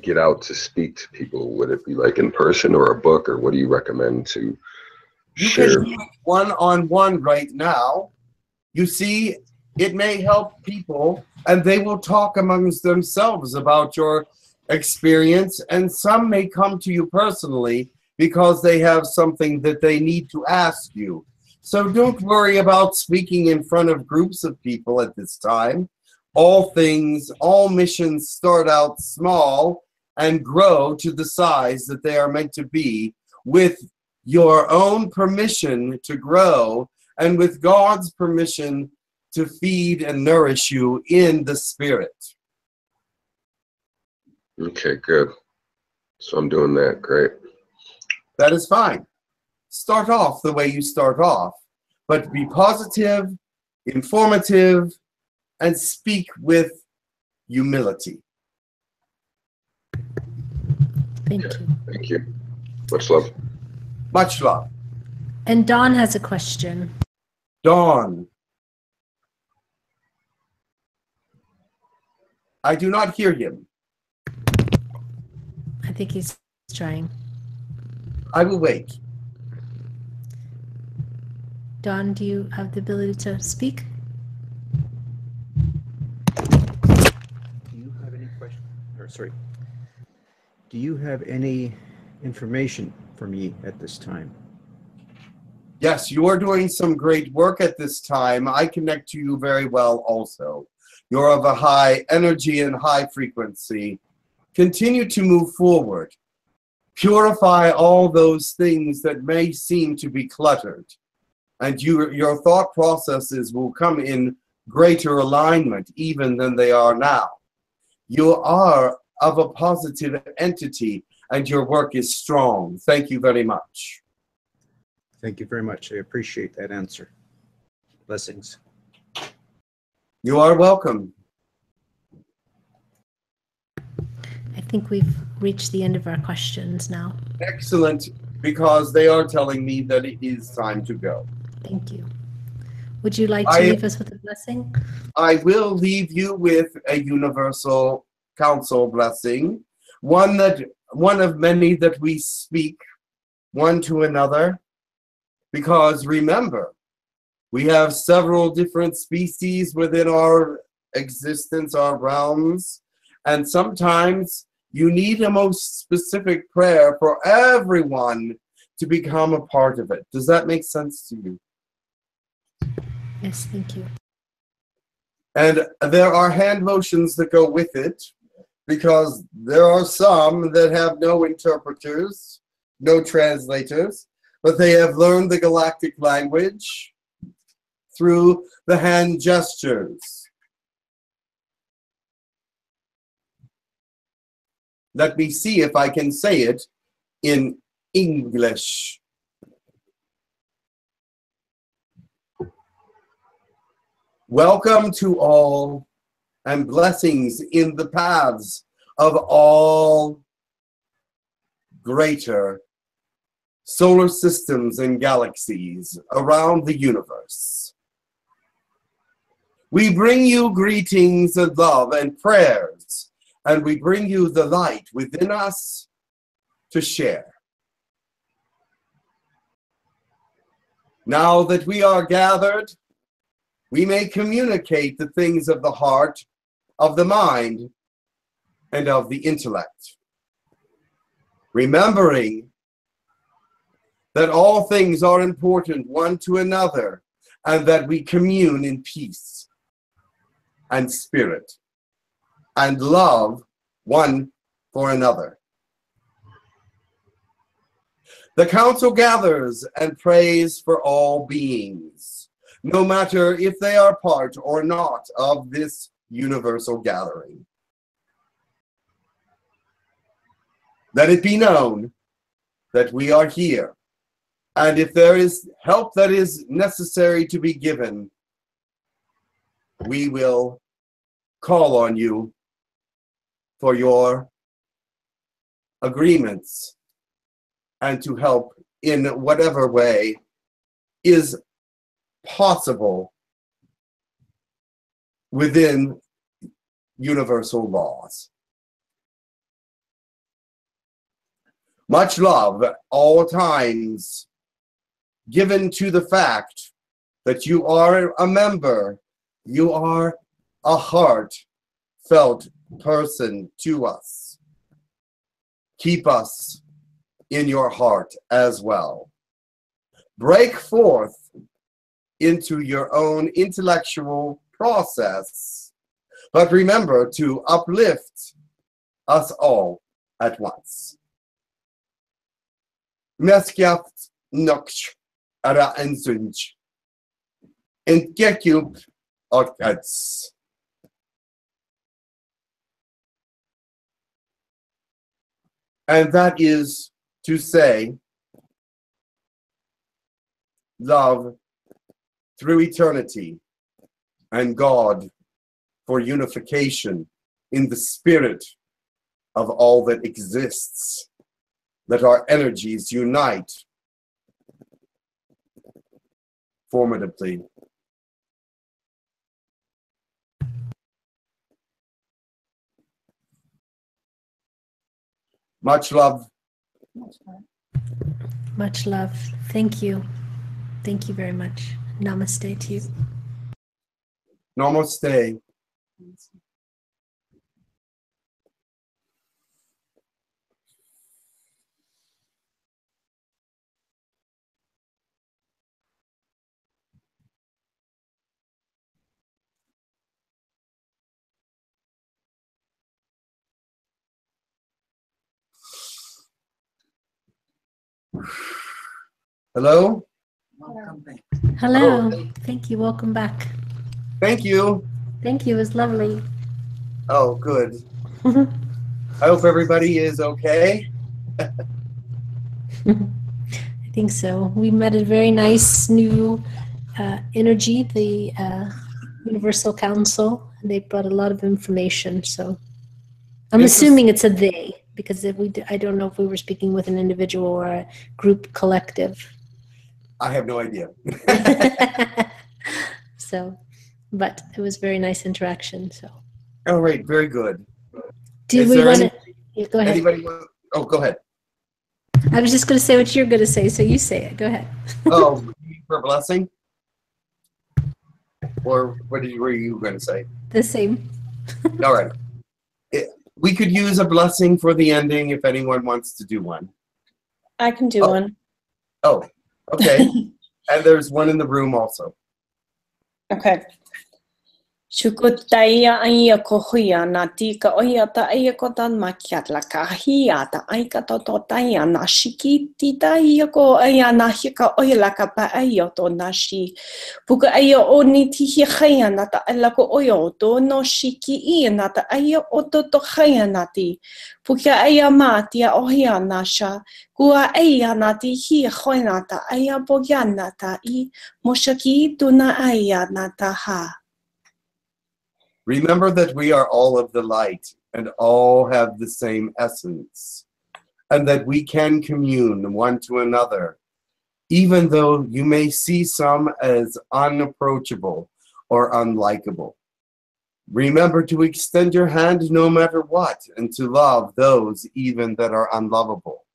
get out to speak to people? Would it be like in person or a book, or what do you recommend to share? You can do it one-on-one right now. You see, it may help people, and they will talk amongst themselves about your experience, and some may come to you personally because they have something that they need to ask you. So don't worry about speaking in front of groups of people at this time. All things, all missions start out small and grow to the size that they are meant to be, with your own permission to grow and with God's permission to feed and nourish you in the spirit. Okay, good. So I'm doing that. Great. That is fine. start off the way you start off, but be positive, informative, and speak with humility. Thank you. Thank you. Much love. Much love. And Dawn has a question. Dawn. I do not hear him. I think he's trying. I will wait. Dawn, do you have the ability to speak? Do you have any questions? Or sorry. Do you have any information for me at this time? Yes, you are doing some great work at this time. I connect to you very well also. You're of a high energy and high frequency. Continue to move forward. Purify all those things that may seem to be cluttered. And your thought processes will come in greater alignment even than they are now. You are of a positive entity and your work is strong. Thank you very much. Thank you very much. I appreciate that answer. Blessings. You are welcome. I think we've reached the end of our questions now. Excellent, because they are telling me that it is time to go. Thank you. Would you like to leave us with a blessing? I will leave you with a Universal Council blessing, one of many that we speak one to another, because remember, we have several different species within our existence, our realms, and sometimes you need a most specific prayer for everyone to become a part of it. Does that make sense to you? Yes, thank you. And there are hand motions that go with it, because there are some that have no interpreters, no translators, but they have learned the galactic language through the hand gestures. Let me see if I can say it in English. Welcome to all, and blessings in the paths of all greater solar systems and galaxies around the universe. We bring you greetings and love and prayers, and we bring you the light within us to share. Now that we are gathered, we may communicate the things of the heart, of the mind, and of the intellect, remembering that all things are important one to another, and that we commune in peace and spirit, and love one for another. The council gathers and prays for all beings, no matter if they are part or not of this universal gathering. Let it be known that we are here, and if there is help that is necessary to be given, we will call on you for your agreements and to help in whatever way is possible within universal laws. Much love at all times, given to the fact that you are a member. You are a heartfelt person to us. Keep us in your heart as well. Break forth into your own intellectual process, but remember to uplift us all at once. Meschiaft noksh ara enzunj. And Gekub Orkats. And that is to say, love through eternity and God for unification in the spirit of all that exists. Let our energies unite formidably. Much love. Much love. Much love. Thank you. Thank you very much. Namaste to you. Namaste. Hello? Welcome back. Hello. Hello. Thank you. Welcome back. Thank you. Thank you. It was lovely. Oh, good. I hope everybody is okay. I think so. We met a very nice new energy, the Universal Council. And they brought a lot of information. So I'm assuming it's a they. Because if we do, I don't know if we were speaking with an individual or a group collective. I have no idea. So, but it was very nice interaction. So. All right, very good. Did we want to? Yeah, go ahead. Anybody want, oh, go ahead. I was just going to say what you're going to say, so you say it. Go ahead. Oh, for a blessing, or what did you, were you going to say? The same. All right. We could use a blessing for the ending if anyone wants to do one. I can do one. Oh, okay. And there's one in the room also. Okay. Shukutaya aya kohuya natika oyata ayakotan makiatlaka hiata aikatototaya nashikitita yako aya nashika oyalaka pa ayoto nashi puka ayo onitihaya nata alako oyoto noshiki inata ayo ototohaya nati puka aya matia ohya nasha kua aya nati hi hoinata aya boyanata I moshaki tuna aya nata ha. Remember that we are all of the light and all have the same essence, and that we can commune one to another, even though you may see some as unapproachable or unlikable. Remember to extend your hand no matter what, and to love those even that are unlovable,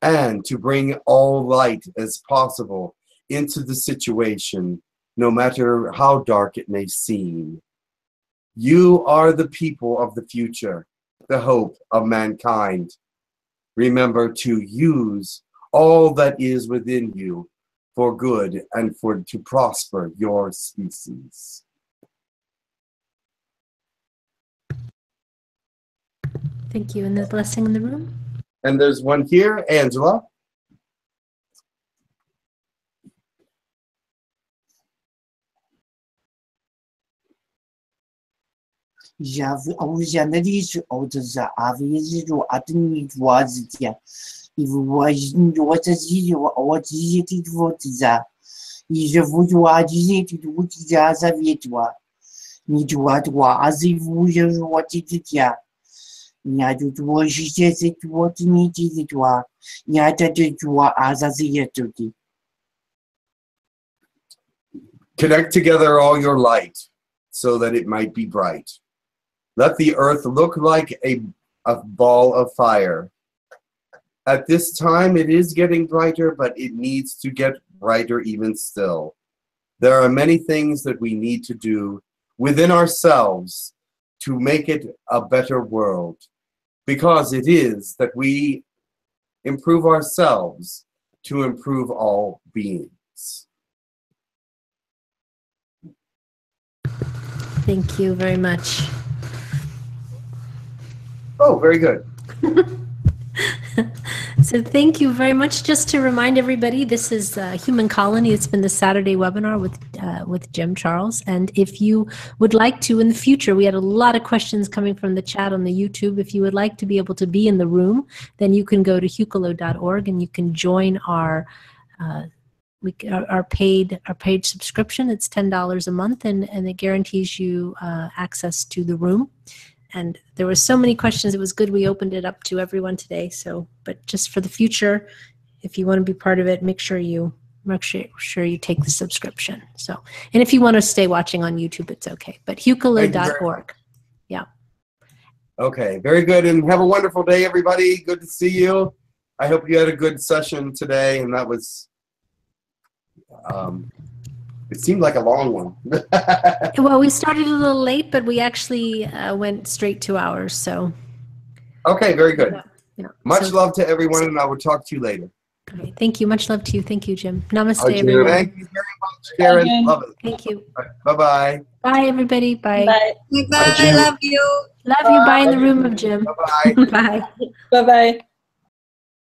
and to bring all light as possible into the situation, no matter how dark it may seem. You are the people of the future, the hope of mankind. Remember to use all that is within you for good and for to prosper your species. Thank you. And the blessing in the room? And there's one here, Angela. J'analyse outras aves do atendimento e vou agir outras ideias outras e já vou agir outras aviatórias me doador azivu já outras me ajudo agir se tu outras doa me ajudo as aziatórias. Connect together all your light so that it might be bright. Let the earth look like a ball of fire. At this time, it is getting brighter, but it needs to get brighter even still. There are many things that we need to do within ourselves to make it a better world, because it is that we improve ourselves to improve all beings. Thank you very much. Oh, very good. So thank you very much. Just to remind everybody, this is Human Colony. It's been the Saturday webinar with Jim Charles. And if you would like to in the future, we had a lot of questions coming from the chat on the YouTube. If you would like to be able to be in the room, then you can go to hucolo.org and you can join our we our paid subscription. It's $10 a month, and it guarantees you access to the room. And there were so many questions. It was good we opened it up to everyone today. So, but just for the future, if you want to be part of it, make sure you take the subscription. So, and if you want to stay watching on YouTube, it's okay. But hucolo.org. Yeah. Okay, very good, and have a wonderful day, everybody. Good to see you. I hope you had a good session today, and that was, it seemed like a long one. Well, we started a little late, but we actually went straight 2 hours, so. Okay, very good. Yeah, yeah. Much love to everyone, and I will talk to you later. Okay, thank you. Much love to you. Thank you, Jim. Namaste, everyone. Thank you very much, Karen. Bye, love it. Thank you. Bye-bye. Bye, everybody. Bye. Bye. Bye. Bye. Love you. Love you. Bye in the room of Jim. Bye-bye. Bye. Bye-bye.